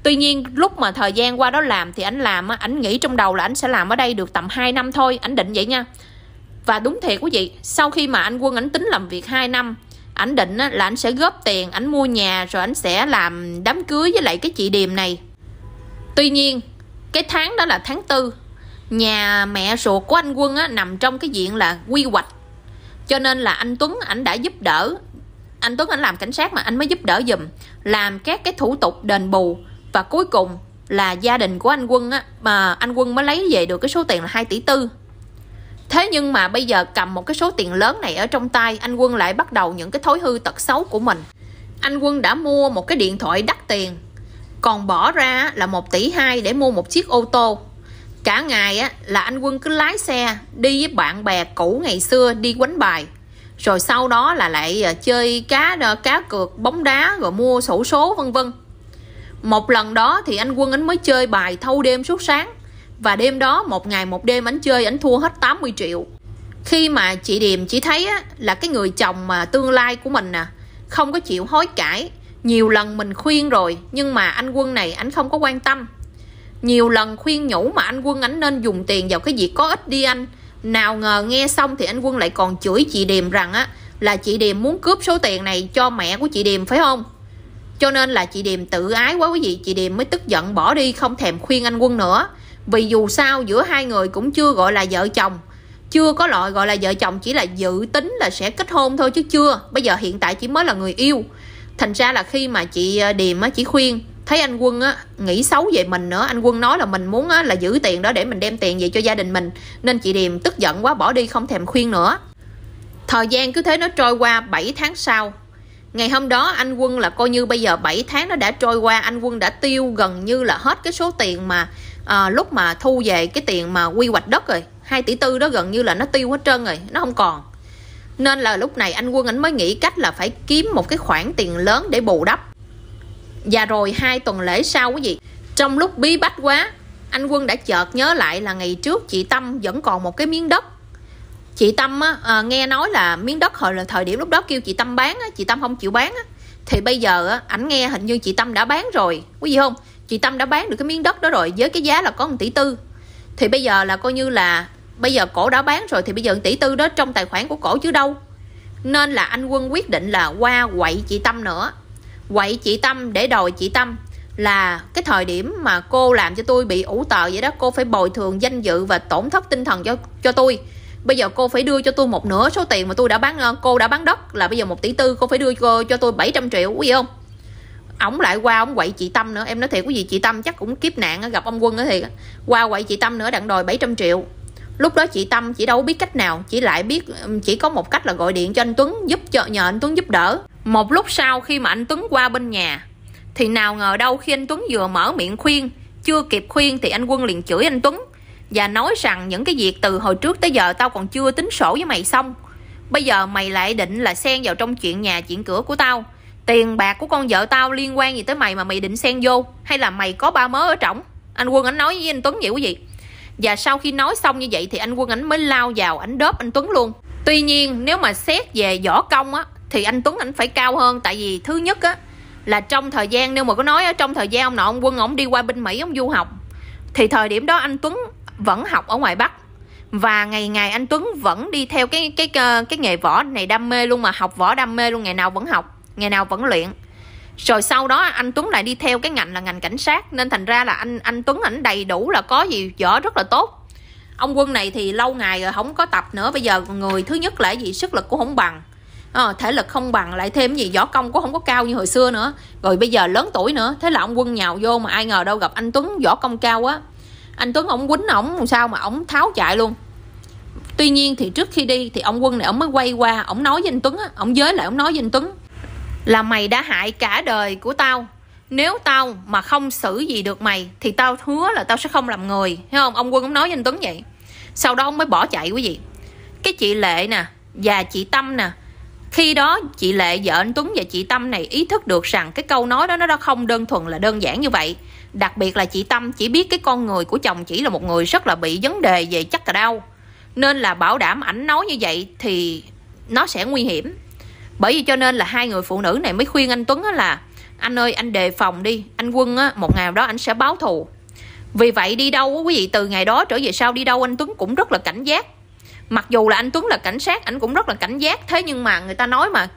Tuy nhiên lúc mà thời gian qua đó làm thì ảnh làm, ảnh nghĩ trong đầu là ảnh sẽ làm ở đây được tầm 2 năm thôi, ảnh định vậy nha. Và đúng thiệt quý vị, sau khi mà anh Quân ảnh tính làm việc 2 năm, ảnh định là ảnh sẽ góp tiền, ảnh mua nhà, rồi ảnh sẽ làm đám cưới với lại cái chị Điềm này. Tuy nhiên cái tháng đó là tháng 4, Nhà mẹ ruột của anh Quân á, nằm trong cái diện là quy hoạch, cho nên là anh Tuấn ảnh đã giúp đỡ. Anh Tuấn ảnh làm cảnh sát mà anh mới giúp đỡ giùm, làm các cái thủ tục đền bù. Và cuối cùng là gia đình của anh Quân á, mà anh Quân mới lấy về được cái số tiền là 2,4 tỷ. Thế nhưng mà bây giờ cầm một cái số tiền lớn này ở trong tay, anh Quân lại bắt đầu những cái thói hư tật xấu của mình. Anh Quân đã mua một cái điện thoại đắt tiền, còn bỏ ra là 1,2 tỷ để mua một chiếc ô tô. Cả ngày á, là anh Quân cứ lái xe đi với bạn bè cũ ngày xưa đi quánh bài, rồi sau đó là lại chơi cá cược, bóng đá, rồi mua xổ số vân vân. Một lần đó thì anh Quân mới chơi bài thâu đêm suốt sáng, và đêm đó một ngày một đêm ảnh chơi, ảnh thua hết 80 triệu. Khi mà chị Điềm chỉ thấy á, là cái người chồng mà tương lai của mình nè, không có chịu hối cải. Nhiều lần mình khuyên rồi nhưng mà anh Quân này ảnh không có quan tâm. Nhiều lần khuyên nhủ mà anh Quân ảnh nên dùng tiền vào cái việc có ích đi anh, nào ngờ nghe xong thì anh Quân lại còn chửi chị Điềm rằng á, là chị Điềm muốn cướp số tiền này cho mẹ của chị Điềm phải không. Cho nên là chị Điềm tự ái quá quý vị, chị Điềm mới tức giận bỏ đi, không thèm khuyên anh Quân nữa. Vì dù sao giữa hai người cũng chưa gọi là vợ chồng, chưa có loại gọi là vợ chồng, chỉ là dự tính là sẽ kết hôn thôi chứ chưa. Bây giờ hiện tại chỉ mới là người yêu. Thành ra là khi mà chị Điềm á, chỉ khuyên, thấy anh Quân á, nghĩ xấu về mình nữa. Anh Quân nói là mình muốn á, là giữ tiền đó để mình đem tiền về cho gia đình mình. Nên chị Điềm tức giận quá bỏ đi, không thèm khuyên nữa. Thời gian cứ thế nó trôi qua. 7 tháng sau, ngày hôm đó anh Quân là coi như bây giờ 7 tháng nó đã trôi qua. Anh Quân đã tiêu gần như là hết cái số tiền mà lúc mà thu về cái tiền mà quy hoạch đất rồi, 2,4 tỷ đó gần như là nó tiêu hết trơn rồi, nó không còn. Nên là lúc này anh Quân ảnh mới nghĩ cách là phải kiếm một cái khoản tiền lớn để bù đắp. Và rồi 2 tuần lễ sau quý vị, trong lúc bí bách quá, anh Quân đã chợt nhớ lại là ngày trước chị Tâm vẫn còn một cái miếng đất. Chị Tâm á, nghe nói là miếng đất thời điểm lúc đó kêu chị Tâm bán á, chị Tâm không chịu bán á. Thì bây giờ á, ảnh nghe hình như chị Tâm đã bán rồi, quý vị không? Chị Tâm đã bán được cái miếng đất đó rồi với cái giá là có 1,4 tỷ. Thì bây giờ là coi như là bây giờ cổ đã bán rồi, thì bây giờ 1,4 tỷ đó trong tài khoản của cổ chứ đâu. Nên là anh Quân quyết định là qua quậy chị Tâm nữa, quậy chị Tâm để đòi chị Tâm là cái thời điểm mà cô làm cho tôi bị ủ tờ vậy đó, cô phải bồi thường danh dự và tổn thất tinh thần cho tôi. Bây giờ cô phải đưa cho tôi một nửa số tiền mà tôi đã bán, cô đã bán đất là bây giờ 1,4 tỷ, cô phải đưa cho tôi 700 triệu quý vị không? Ổng lại qua ổng quậy chị Tâm nữa. Em nói thiệt quý vị, chị Tâm chắc cũng kiếp nạn gặp ông Quân đó thiệt. Qua quậy chị Tâm nữa đặng đòi 700 triệu. Lúc đó chị Tâm chỉ đâu biết cách nào, chỉ lại biết chỉ có một cách là gọi điện cho anh Tuấn giúp cho, nhờ anh Tuấn giúp đỡ. Một lúc sau khi mà anh Tuấn qua bên nhà thì nào ngờ đâu khi anh Tuấn vừa mở miệng khuyên, chưa kịp khuyên thì anh Quân liền chửi anh Tuấn và nói rằng những cái việc từ hồi trước tới giờ tao còn chưa tính sổ với mày xong, bây giờ mày lại định là xen vào trong chuyện nhà chuyện cửa của tao. Tiền bạc của con vợ tao liên quan gì tới mày mà mày định xen vô, hay là mày có ba mớ ở trỏng? Anh Quân ảnh nói với anh Tuấn vậy quý vị. Và sau khi nói xong như vậy thì anh Quân ảnh mới lao vào ảnh đớp anh Tuấn luôn. Tuy nhiên nếu mà xét về võ công á thì anh Tuấn ảnh phải cao hơn. Tại vì thứ nhất á là trong thời gian, nếu mà có nói á, trong thời gian ông nội ông Quân ổng đi qua bên Mỹ ông du học, thì thời điểm đó anh Tuấn vẫn học ở ngoài Bắc. Và ngày ngày anh Tuấn vẫn đi theo cái nghề võ này, đam mê luôn mà, học võ đam mê luôn, ngày nào vẫn học, ngày nào vẫn luyện. Rồi sau đó anh Tuấn lại đi theo cái ngành là ngành cảnh sát. Nên thành ra là anh Tuấn ảnh đầy đủ là có gì võ rất là tốt. Ông Quân này thì lâu ngày rồi không có tập nữa. Bây giờ người thứ nhất là gì, sức lực cũng không bằng, thể lực không bằng, lại thêm gì võ công cũng không có cao như hồi xưa nữa. Rồi bây giờ lớn tuổi nữa. Thế là ông Quân nhào vô mà ai ngờ đâu gặp anh Tuấn võ công cao quá. Anh Tuấn ổng quýnh ổng làm sao mà ổng tháo chạy luôn. Tuy nhiên thì trước khi đi thì ông Quân này ổng mới quay qua, ổng nói với anh Tuấn, ổng giới lại ổng nói với anh Tuấn là mày đã hại cả đời của tao, nếu tao mà không xử gì được mày thì tao hứa là tao sẽ không làm người, thấy không? Ông Quân cũng nói với anh Tuấn vậy. Sau đó ông mới bỏ chạy quý vị. Cái chị Lệ nè và chị Tâm nè, khi đó chị Lệ vợ anh Tuấn và chị Tâm này ý thức được rằng cái câu nói đó nó không đơn thuần là đơn giản như vậy. Đặc biệt là chị Tâm chỉ biết cái con người của chồng chỉ là một người rất là bị vấn đề về chắc cà đau, nên là bảo đảm ảnh nói như vậy thì nó sẽ nguy hiểm. Bởi vì cho nên là hai người phụ nữ này mới khuyên anh Tuấn là anh ơi anh đề phòng đi, anh Quân một ngày đó anh sẽ báo thù. Vì vậy đi đâu quý vị, từ ngày đó trở về sau đi đâu anh Tuấn cũng rất là cảnh giác. Mặc dù là anh Tuấn là cảnh sát, anh cũng rất là cảnh giác. Thế nhưng mà người ta nói mà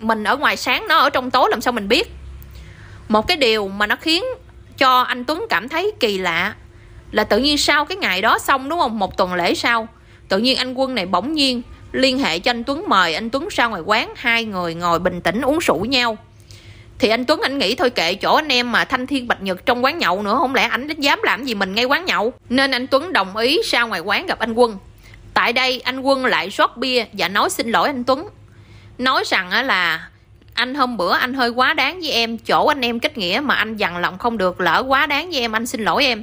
mình ở ngoài sáng, nó ở trong tối làm sao mình biết. Một cái điều mà nó khiến cho anh Tuấn cảm thấy kỳ lạ Là tự nhiên sau cái ngày đó xong đúng không, một tuần lễ sau, tự nhiên anh Quân này bỗng nhiên liên hệ cho anh Tuấn, mời anh Tuấn ra ngoài quán, hai người ngồi bình tĩnh uống rượu nhau. Thì anh Tuấn anh nghĩ thôi kệ, chỗ anh em mà thanh thiên bạch nhật trong quán nhậu nữa, không lẽ anh dám làm gì mình ngay quán nhậu. Nên anh Tuấn đồng ý ra ngoài quán gặp anh Quân. Tại đây anh Quân lại rót bia và nói xin lỗi anh Tuấn, nói rằng là anh hôm bữa anh hơi quá đáng với em, chỗ anh em kết nghĩa mà anh dằn lòng không được, lỡ quá đáng với em, anh xin lỗi em.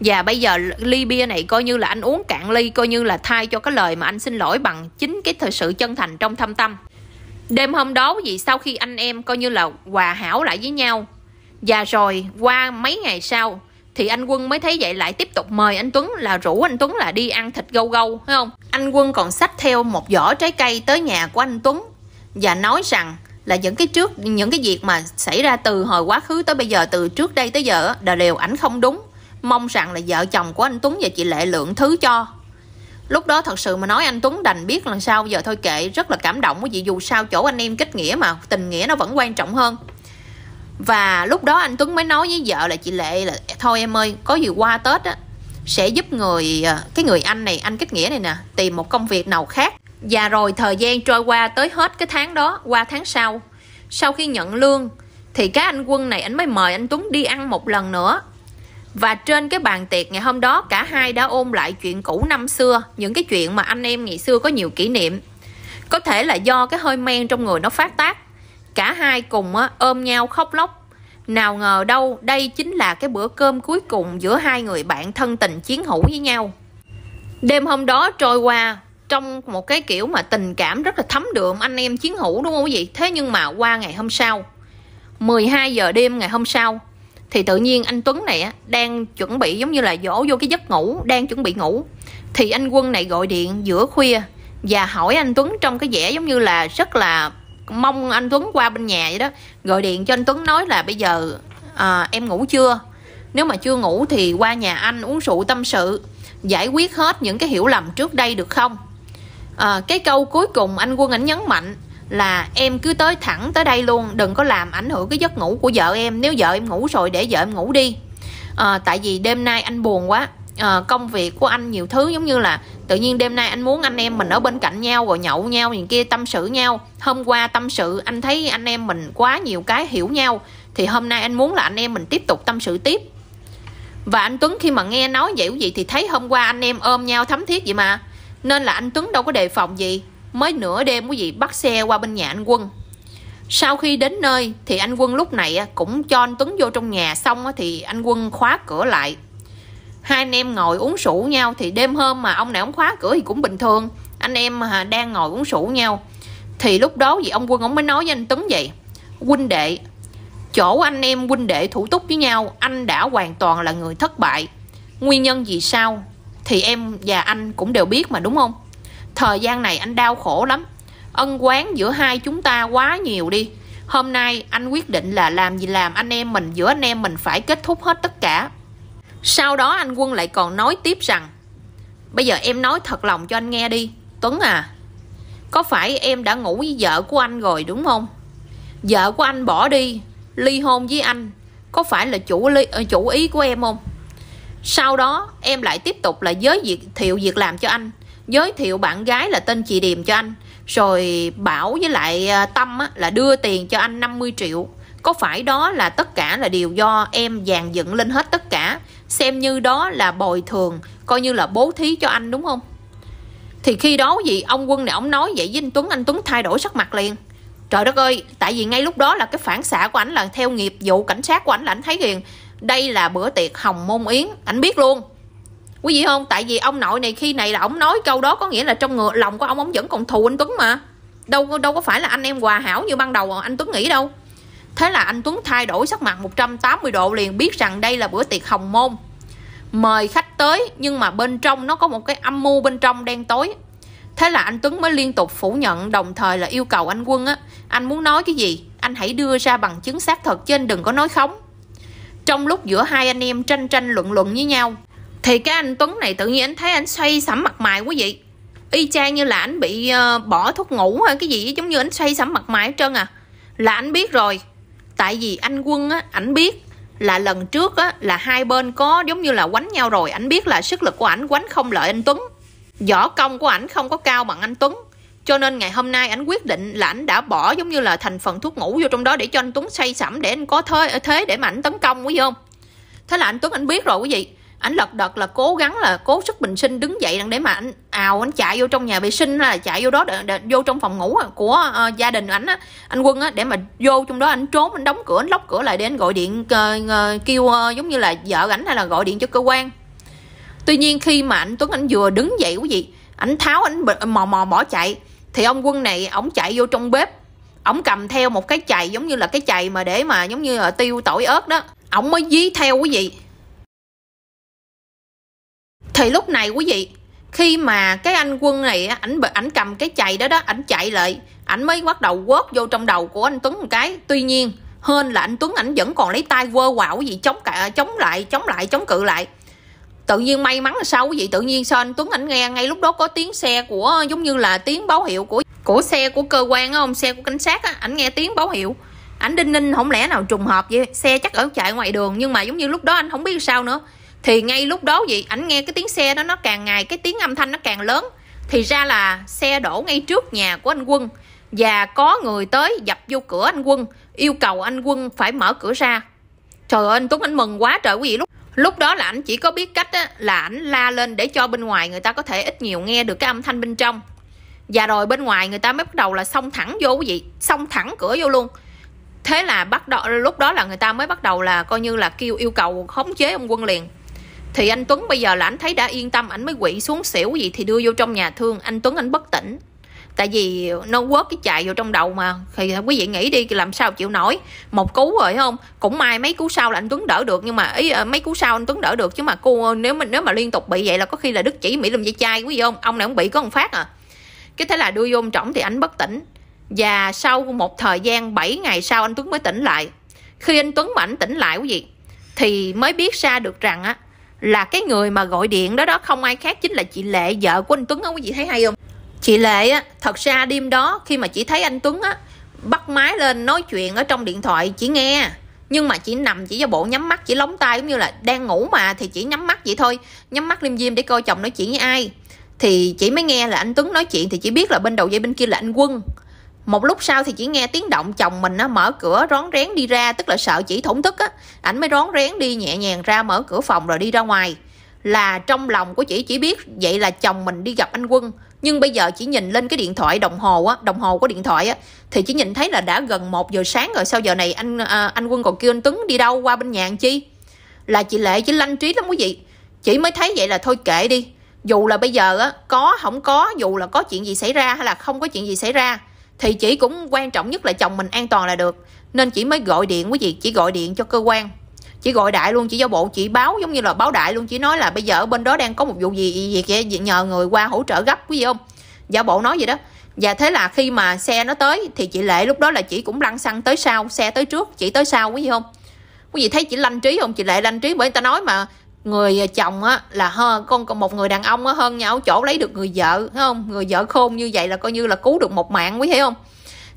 Và bây giờ ly bia này coi như là anh uống cạn ly, coi như là thay cho cái lời mà anh xin lỗi bằng chính cái thời sự chân thành trong thâm tâm. Đêm hôm đó vì sau khi anh em coi như là hòa hảo lại với nhau, và rồi qua mấy ngày sau thì anh Quân mới thấy vậy lại tiếp tục mời anh Tuấn, là rủ anh Tuấn là đi ăn thịt gâu gâu, phải không? Anh Quân còn xách theo một giỏ trái cây tới nhà của anh Tuấn và nói rằng là những cái việc mà xảy ra từ hồi quá khứ tới bây giờ, từ trước đây tới giờ đều ảnh không đúng, mong rằng là vợ chồng của anh Tuấn và chị Lệ lượng thứ cho. Lúc đó thật sự mà nói anh Tuấn đành biết lần sau giờ thôi kệ, rất là cảm động, vì dù sao chỗ anh em kết nghĩa mà, tình nghĩa nó vẫn quan trọng hơn. Và lúc đó anh Tuấn mới nói với vợ là chị Lệ là thôi em ơi, có gì qua Tết á, sẽ giúp cái người anh này, anh kết nghĩa này nè, tìm một công việc nào khác. Và rồi thời gian trôi qua tới hết cái tháng đó, qua tháng sau, sau khi nhận lương thì cái anh Quân này anh mới mời anh Tuấn đi ăn một lần nữa. Và trên cái bàn tiệc ngày hôm đó, cả hai đã ôn lại chuyện cũ năm xưa, những cái chuyện mà anh em ngày xưa có nhiều kỷ niệm. Có thể là do cái hơi men trong người nó phát tác, cả hai cùng ôm nhau khóc lóc. Nào ngờ đâu đây chính là cái bữa cơm cuối cùng giữa hai người bạn thân tình chiến hữu với nhau. Đêm hôm đó trôi qua trong một cái kiểu mà tình cảm rất là thấm đượm anh em chiến hữu, đúng không quý vị? Thế nhưng mà qua ngày hôm sau 12 giờ đêm ngày hôm sau thì tự nhiên anh Tuấn này đang chuẩn bị giống như là dỗ vô cái giấc ngủ, đang chuẩn bị ngủ thì anh Quân này gọi điện giữa khuya và hỏi anh Tuấn trong cái vẻ giống như là rất là mong anh Tuấn qua bên nhà vậy đó. Gọi điện cho anh Tuấn nói là bây giờ em ngủ chưa, nếu mà chưa ngủ thì qua nhà anh uống rượu tâm sự, giải quyết hết những cái hiểu lầm trước đây được không. Cái câu cuối cùng anh Quân ảnh nhấn mạnh là em cứ tới thẳng tới đây luôn, đừng có làm ảnh hưởng cái giấc ngủ của vợ em, nếu vợ em ngủ rồi để vợ em ngủ đi, tại vì đêm nay anh buồn quá, công việc của anh nhiều thứ, giống như là tự nhiên đêm nay anh muốn anh em mình ở bên cạnh nhau rồi nhậu nhau gì kia, tâm sự nhau. Hôm qua tâm sự anh thấy anh em mình quá nhiều cái hiểu nhau, thì hôm nay anh muốn là anh em mình tiếp tục tâm sự tiếp. Và anh Tuấn khi mà nghe nói vậy quý vị thì thấy hôm qua anh em ôm nhau thấm thiết vậy mà, nên là anh Tuấn đâu có đề phòng gì, mới nửa đêm quý vị bắt xe qua bên nhà anh Quân. Sau khi đến nơi thì anh Quân lúc này cũng cho anh Tuấn vô trong nhà xong thì anh Quân khóa cửa lại. Hai anh em ngồi uống rượu nhau thì đêm hôm mà ông này ông khóa cửa thì cũng bình thường, anh em đang ngồi uống rượu nhau. Thì lúc đó thì ông Quân ông mới nói với anh Tuấn vậy: huynh đệ, chỗ anh em huynh đệ thủ túc với nhau, anh đã hoàn toàn là người thất bại. Nguyên nhân vì sao thì em và anh cũng đều biết mà đúng không? Thời gian này anh đau khổ lắm, ân oán giữa hai chúng ta quá nhiều đi. Hôm nay anh quyết định là làm gì làm, anh em mình, giữa anh em mình phải kết thúc hết tất cả. Sau đó anh Quân lại còn nói tiếp rằng: bây giờ em nói thật lòng cho anh nghe đi Tuấn à, có phải em đã ngủ với vợ của anh rồi đúng không? Vợ của anh bỏ đi, ly hôn với anh, có phải là chủ ý của em không? Sau đó em lại tiếp tục là giới thiệu việc làm cho anh, giới thiệu bạn gái là tên chị Điềm cho anh, rồi Bảo với lại Tâm là đưa tiền cho anh 50 triệu. Có phải đó là tất cả là điều do em dàn dựng lên hết tất cả, xem như đó là bồi thường, coi như là bố thí cho anh đúng không? Thì khi đó gì ông Quân này ông nói vậy với anh Tuấn, anh Tuấn thay đổi sắc mặt liền. Trời đất ơi, tại vì ngay lúc đó là cái phản xạ của ảnh là theo nghiệp vụ cảnh sát của ảnh là ảnh thấy liền đây là bữa tiệc hồng môn yến, ảnh biết luôn quý vị không? Tại vì ông nội này khi này là ông nói câu đó có nghĩa là trong ngược lòng của ông vẫn còn thù anh Tuấn mà, đâu có phải là anh em hòa hảo như ban đầu anh Tuấn nghĩ đâu. Thế là anh Tuấn thay đổi sắc mặt 180 độ liền, biết rằng đây là bữa tiệc hồng môn, mời khách tới nhưng mà bên trong nó có một cái âm mưu bên trong đen tối. Thế là anh Tuấn mới liên tục phủ nhận, đồng thời là yêu cầu anh Quân anh muốn nói cái gì anh hãy đưa ra bằng chứng xác thật chứ anh đừng có nói khống. Trong lúc giữa hai anh em tranh luận với nhau thì cái anh Tuấn này tự nhiên anh thấy anh xoay sẫm mặt mày quý vị, y chang như là anh bị bỏ thuốc ngủ hay cái gì, giống như anh xoay sẫm mặt mày hết trơn à. Là anh biết rồi, tại vì anh Quân ảnh biết là lần trước á, là hai bên có giống như là quánh nhau rồi. Ảnh biết là sức lực của ảnh quánh không lợi anh Tuấn, võ công của ảnh không có cao bằng anh Tuấn, cho nên ngày hôm nay ảnh quyết định là ảnh đã bỏ giống như là thành phần thuốc ngủ vô trong đó để cho anh Tuấn say sẩm, để anh có thế để mà ảnh tấn công, quý vị không? Thế là anh Tuấn ảnh biết rồi quý vị, ảnh lật đật là cố gắng là cố sức bình sinh đứng dậy để mà ảnh ào ảnh chạy vô trong nhà vệ sinh, hay là chạy vô đó để vô trong phòng ngủ của gia đình ảnh á, anh Quân á, để mà vô trong đó ảnh trốn, anh đóng cửa, anh lóc cửa lại để anh gọi điện kêu giống như là vợ ảnh hay là gọi điện cho cơ quan. Tuy nhiên khi mà anh Tuấn ảnh vừa đứng dậy quý vị, ảnh tháo ảnh mò bỏ chạy thì ông Quân này ổng chạy vô trong bếp, ổng cầm theo một cái chày giống như là cái chày mà để mà giống như là tiêu tỏi ớt đó, ổng mới dí theo quý vị. Thì lúc này quý vị, khi mà cái anh Quân này ảnh cầm cái chày đó đó, ảnh chạy lại, ảnh mới bắt đầu quớt vô trong đầu của anh Tuấn một cái. Tuy nhiên hên là anh Tuấn ảnh vẫn còn lấy tay quơ quạo quý vị, chống cự lại. Tự nhiên may mắn là sao quý vị, tự nhiên sao anh Tuấn ảnh nghe ngay lúc đó có tiếng xe của giống như là tiếng báo hiệu của xe của cơ quan không, xe của cảnh sát á, ảnh nghe tiếng báo hiệu, ảnh đinh ninh không lẽ nào trùng hợp vậy, xe chắc ở chạy ngoài đường. Nhưng mà giống như lúc đó anh không biết sao nữa, thì ngay lúc đó vậy ảnh nghe cái tiếng xe đó nó càng ngày cái tiếng âm thanh nó càng lớn, thì ra là xe đổ ngay trước nhà của anh Quân và có người tới dập vô cửa anh Quân, yêu cầu anh Quân phải mở cửa ra. Trời ơi anh Tuấn ảnh mừng quá trời quý vị. Lúc đó là ảnh chỉ có biết cách á, là ảnh la lên để cho bên ngoài người ta có thể ít nhiều nghe được cái âm thanh bên trong. Và rồi bên ngoài người ta mới bắt đầu là xông thẳng vô quý vị, xông thẳng cửa vô luôn. Thế là bắt đầu lúc đó là người ta mới bắt đầu là coi như là kêu yêu cầu khống chế ông Quân liền. Thì anh Tuấn bây giờ là ảnh thấy đã yên tâm, ảnh mới quỵ xuống xỉu quý vị, thì đưa vô trong nhà thương. Anh Tuấn ảnh bất tỉnh, tại vì nó quớt cái chạy vô trong đầu mà, thì quý vị nghĩ đi làm sao chịu nổi. Một cú rồi không, cũng may mấy cú sau là anh Tuấn đỡ được, nhưng mà ý mấy cú sau anh Tuấn đỡ được, chứ mà cô nếu mà liên tục bị vậy là có khi là đứt chỉ mỹ lùm dây chai quý vị không, ông này cũng bị có một phát à. Cái thế là đưa vô trỏng thì anh bất tỉnh, và sau một thời gian 7 ngày sau anh Tuấn mới tỉnh lại. Khi anh Tuấn mà ảnh tỉnh lại quý vị thì mới biết ra được rằng á là cái người mà gọi điện đó không ai khác chính là chị Lệ, vợ của anh Tuấn á. Quý vị thấy hay không? Chị Lệ á, thật ra đêm đó khi mà chị thấy anh Tuấn á, bắt máy lên nói chuyện ở trong điện thoại chị nghe, nhưng mà chị nằm chỉ giả bộ nhắm mắt, chỉ lóng tay giống như là đang ngủ mà, thì chị nhắm mắt vậy thôi, nhắm mắt liêm diêm để coi chồng nói chuyện với ai. Thì chị mới nghe là anh Tuấn nói chuyện, thì chị biết là bên đầu dây bên kia là anh Quân. Một lúc sau thì chị nghe tiếng động chồng mình á, mở cửa rón rén đi ra, tức là sợ chị thổn thức á, ảnh mới rón rén đi nhẹ nhàng ra mở cửa phòng rồi đi ra ngoài. Là trong lòng của chị chỉ biết vậy là chồng mình đi gặp anh Quân. Nhưng bây giờ chị nhìn lên cái điện thoại đồng hồ á, đồng hồ của điện thoại á, thì chị nhìn thấy là đã gần 1 giờ sáng rồi, sau giờ này anh Quân còn kêu anh Tuấn đi đâu qua bên nhà anh chi. Là chị Lệ chỉ lanh trí lắm quý vị. Chị mới thấy vậy là thôi kệ đi, dù là bây giờ á có không có, dù là có chuyện gì xảy ra hay là không có chuyện gì xảy ra, thì chị cũng quan trọng nhất là chồng mình an toàn là được. Nên chị mới gọi điện quý vị, chị gọi điện cho cơ quan, chị gọi đại luôn, chị giả bộ chị báo giống như là báo đại luôn. Chị nói là bây giờ ở bên đó đang có một vụ gì vậy, nhờ người qua hỗ trợ gấp quý vị không, giả bộ nói vậy đó. Và thế là khi mà xe nó tới thì chị Lệ lúc đó là chị cũng lăn xăng tới sau, xe tới trước chị tới sau quý vị không. Quý vị thấy chị lanh trí không? Chị Lệ lanh trí bởi người ta nói mà, người chồng á là hơn con một người đàn ông á, hơn nhau chỗ lấy được người vợ, thấy không? Người vợ khôn như vậy là coi như là cứu được một mạng quý vị không.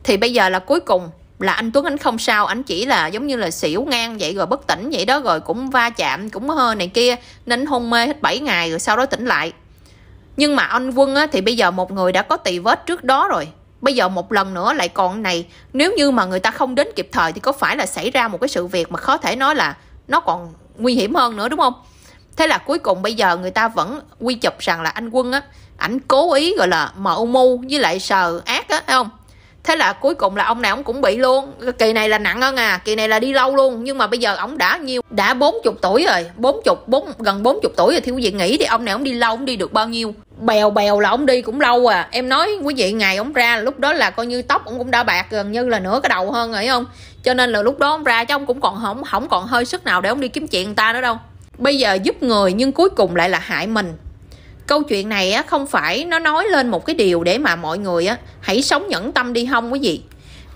Thì bây giờ là cuối cùng là anh Tuấn ảnh không sao, ảnh chỉ là giống như là xỉu ngang vậy rồi bất tỉnh vậy đó, rồi cũng va chạm cũng hơi này kia nên hôn mê hết 7 ngày rồi sau đó tỉnh lại. Nhưng mà anh Quân á, thì bây giờ một người đã có tì vết trước đó rồi, bây giờ một lần nữa lại còn này, nếu như mà người ta không đến kịp thời thì có phải là xảy ra một cái sự việc mà có thể nói là nó còn nguy hiểm hơn nữa, đúng không? Thế là cuối cùng bây giờ người ta vẫn quy chụp rằng là anh Quân á, ảnh cố ý gọi là mạo mưu với lại sờ ác á, thấy không? Thế là cuối cùng là ông này ông cũng bị luôn. Kỳ này là nặng hơn à, kỳ này là đi lâu luôn. Nhưng mà bây giờ ông đã nhiêu, đã 40 tuổi rồi, gần 40 tuổi rồi, thì quý vị nghĩ thì ông này ông đi lâu, ông đi được bao nhiêu? Bèo là ông đi cũng lâu à. Em nói quý vị, ngày ông ra lúc đó là coi như tóc ông cũng đã bạc gần như là nửa cái đầu hơn rồi, không? Cho nên là lúc đó ông ra chứ ông cũng còn không còn hơi sức nào để ông đi kiếm chuyện người ta nữa đâu. Bây giờ giúp người nhưng cuối cùng lại là hại mình. Câu chuyện này á, không phải nó nói lên một cái điều để mà mọi người á, hãy sống nhẫn tâm đi không quý vị.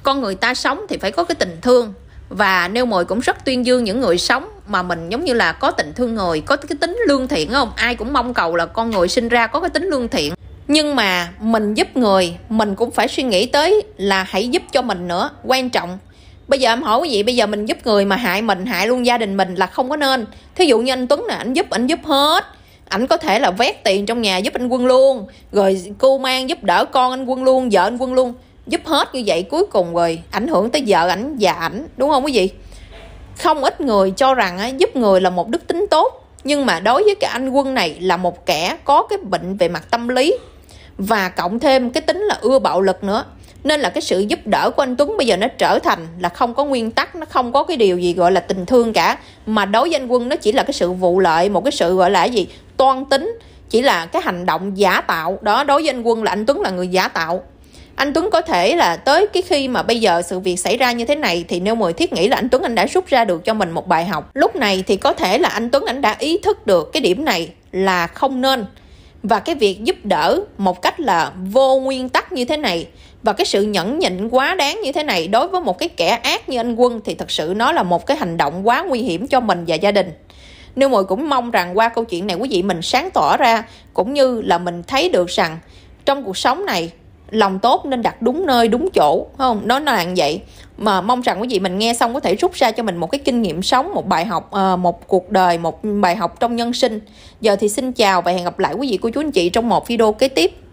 Con người ta sống thì phải có cái tình thương, và Nêu 10 cũng rất tuyên dương những người sống mà mình giống như là có tình thương người, có cái tính lương thiện, không? Ai cũng mong cầu là con người sinh ra có cái tính lương thiện. Nhưng mà mình giúp người, mình cũng phải suy nghĩ tới là hãy giúp cho mình nữa. Quan trọng Bây giờ em hỏi quý vị, bây giờ mình giúp người mà hại mình, hại luôn gia đình mình là không có nên. Thí dụ như anh Tuấn nè, anh giúp hết. Ảnh có thể là vét tiền trong nhà giúp anh Quân luôn, rồi cô mang giúp đỡ con anh Quân luôn, vợ anh Quân luôn, giúp hết như vậy. Cuối cùng rồi ảnh hưởng tới vợ ảnh, già ảnh, đúng không quý vị? Không ít người cho rằng giúp người là một đức tính tốt, nhưng mà đối với cái anh Quân này là một kẻ có cái bệnh về mặt tâm lý, và cộng thêm cái tính là ưa bạo lực nữa. Nên là cái sự giúp đỡ của anh Tuấn bây giờ nó trở thành là không có nguyên tắc, nó không có cái điều gì gọi là tình thương cả. Mà đối với anh Quân nó chỉ là cái sự vụ lợi, một cái sự gọi là gì, toan tính, chỉ là cái hành động giả tạo. Đó, đối với anh Quân là anh Tuấn là người giả tạo. Anh Tuấn có thể là tới cái khi mà bây giờ sự việc xảy ra như thế này thì Nêu 10 thiết nghĩ là anh Tuấn anh đã rút ra được cho mình một bài học. Lúc này thì có thể là anh Tuấn anh đã ý thức được cái điểm này là không nên. Và cái việc giúp đỡ một cách là vô nguyên tắc như thế này, và cái sự nhẫn nhịn quá đáng như thế này đối với một cái kẻ ác như anh Quân thì thật sự nó là một cái hành động quá nguy hiểm cho mình và gia đình. Nêu 10 cũng mong rằng qua câu chuyện này quý vị mình sáng tỏ ra, cũng như là mình thấy được rằng trong cuộc sống này lòng tốt nên đặt đúng nơi đúng chỗ, không? Nó là như vậy. Mà mong rằng quý vị mình nghe xong có thể rút ra cho mình một cái kinh nghiệm sống, một bài học, một cuộc đời, một bài học trong nhân sinh. Giờ thì xin chào và hẹn gặp lại quý vị cô chú anh chị trong một video kế tiếp.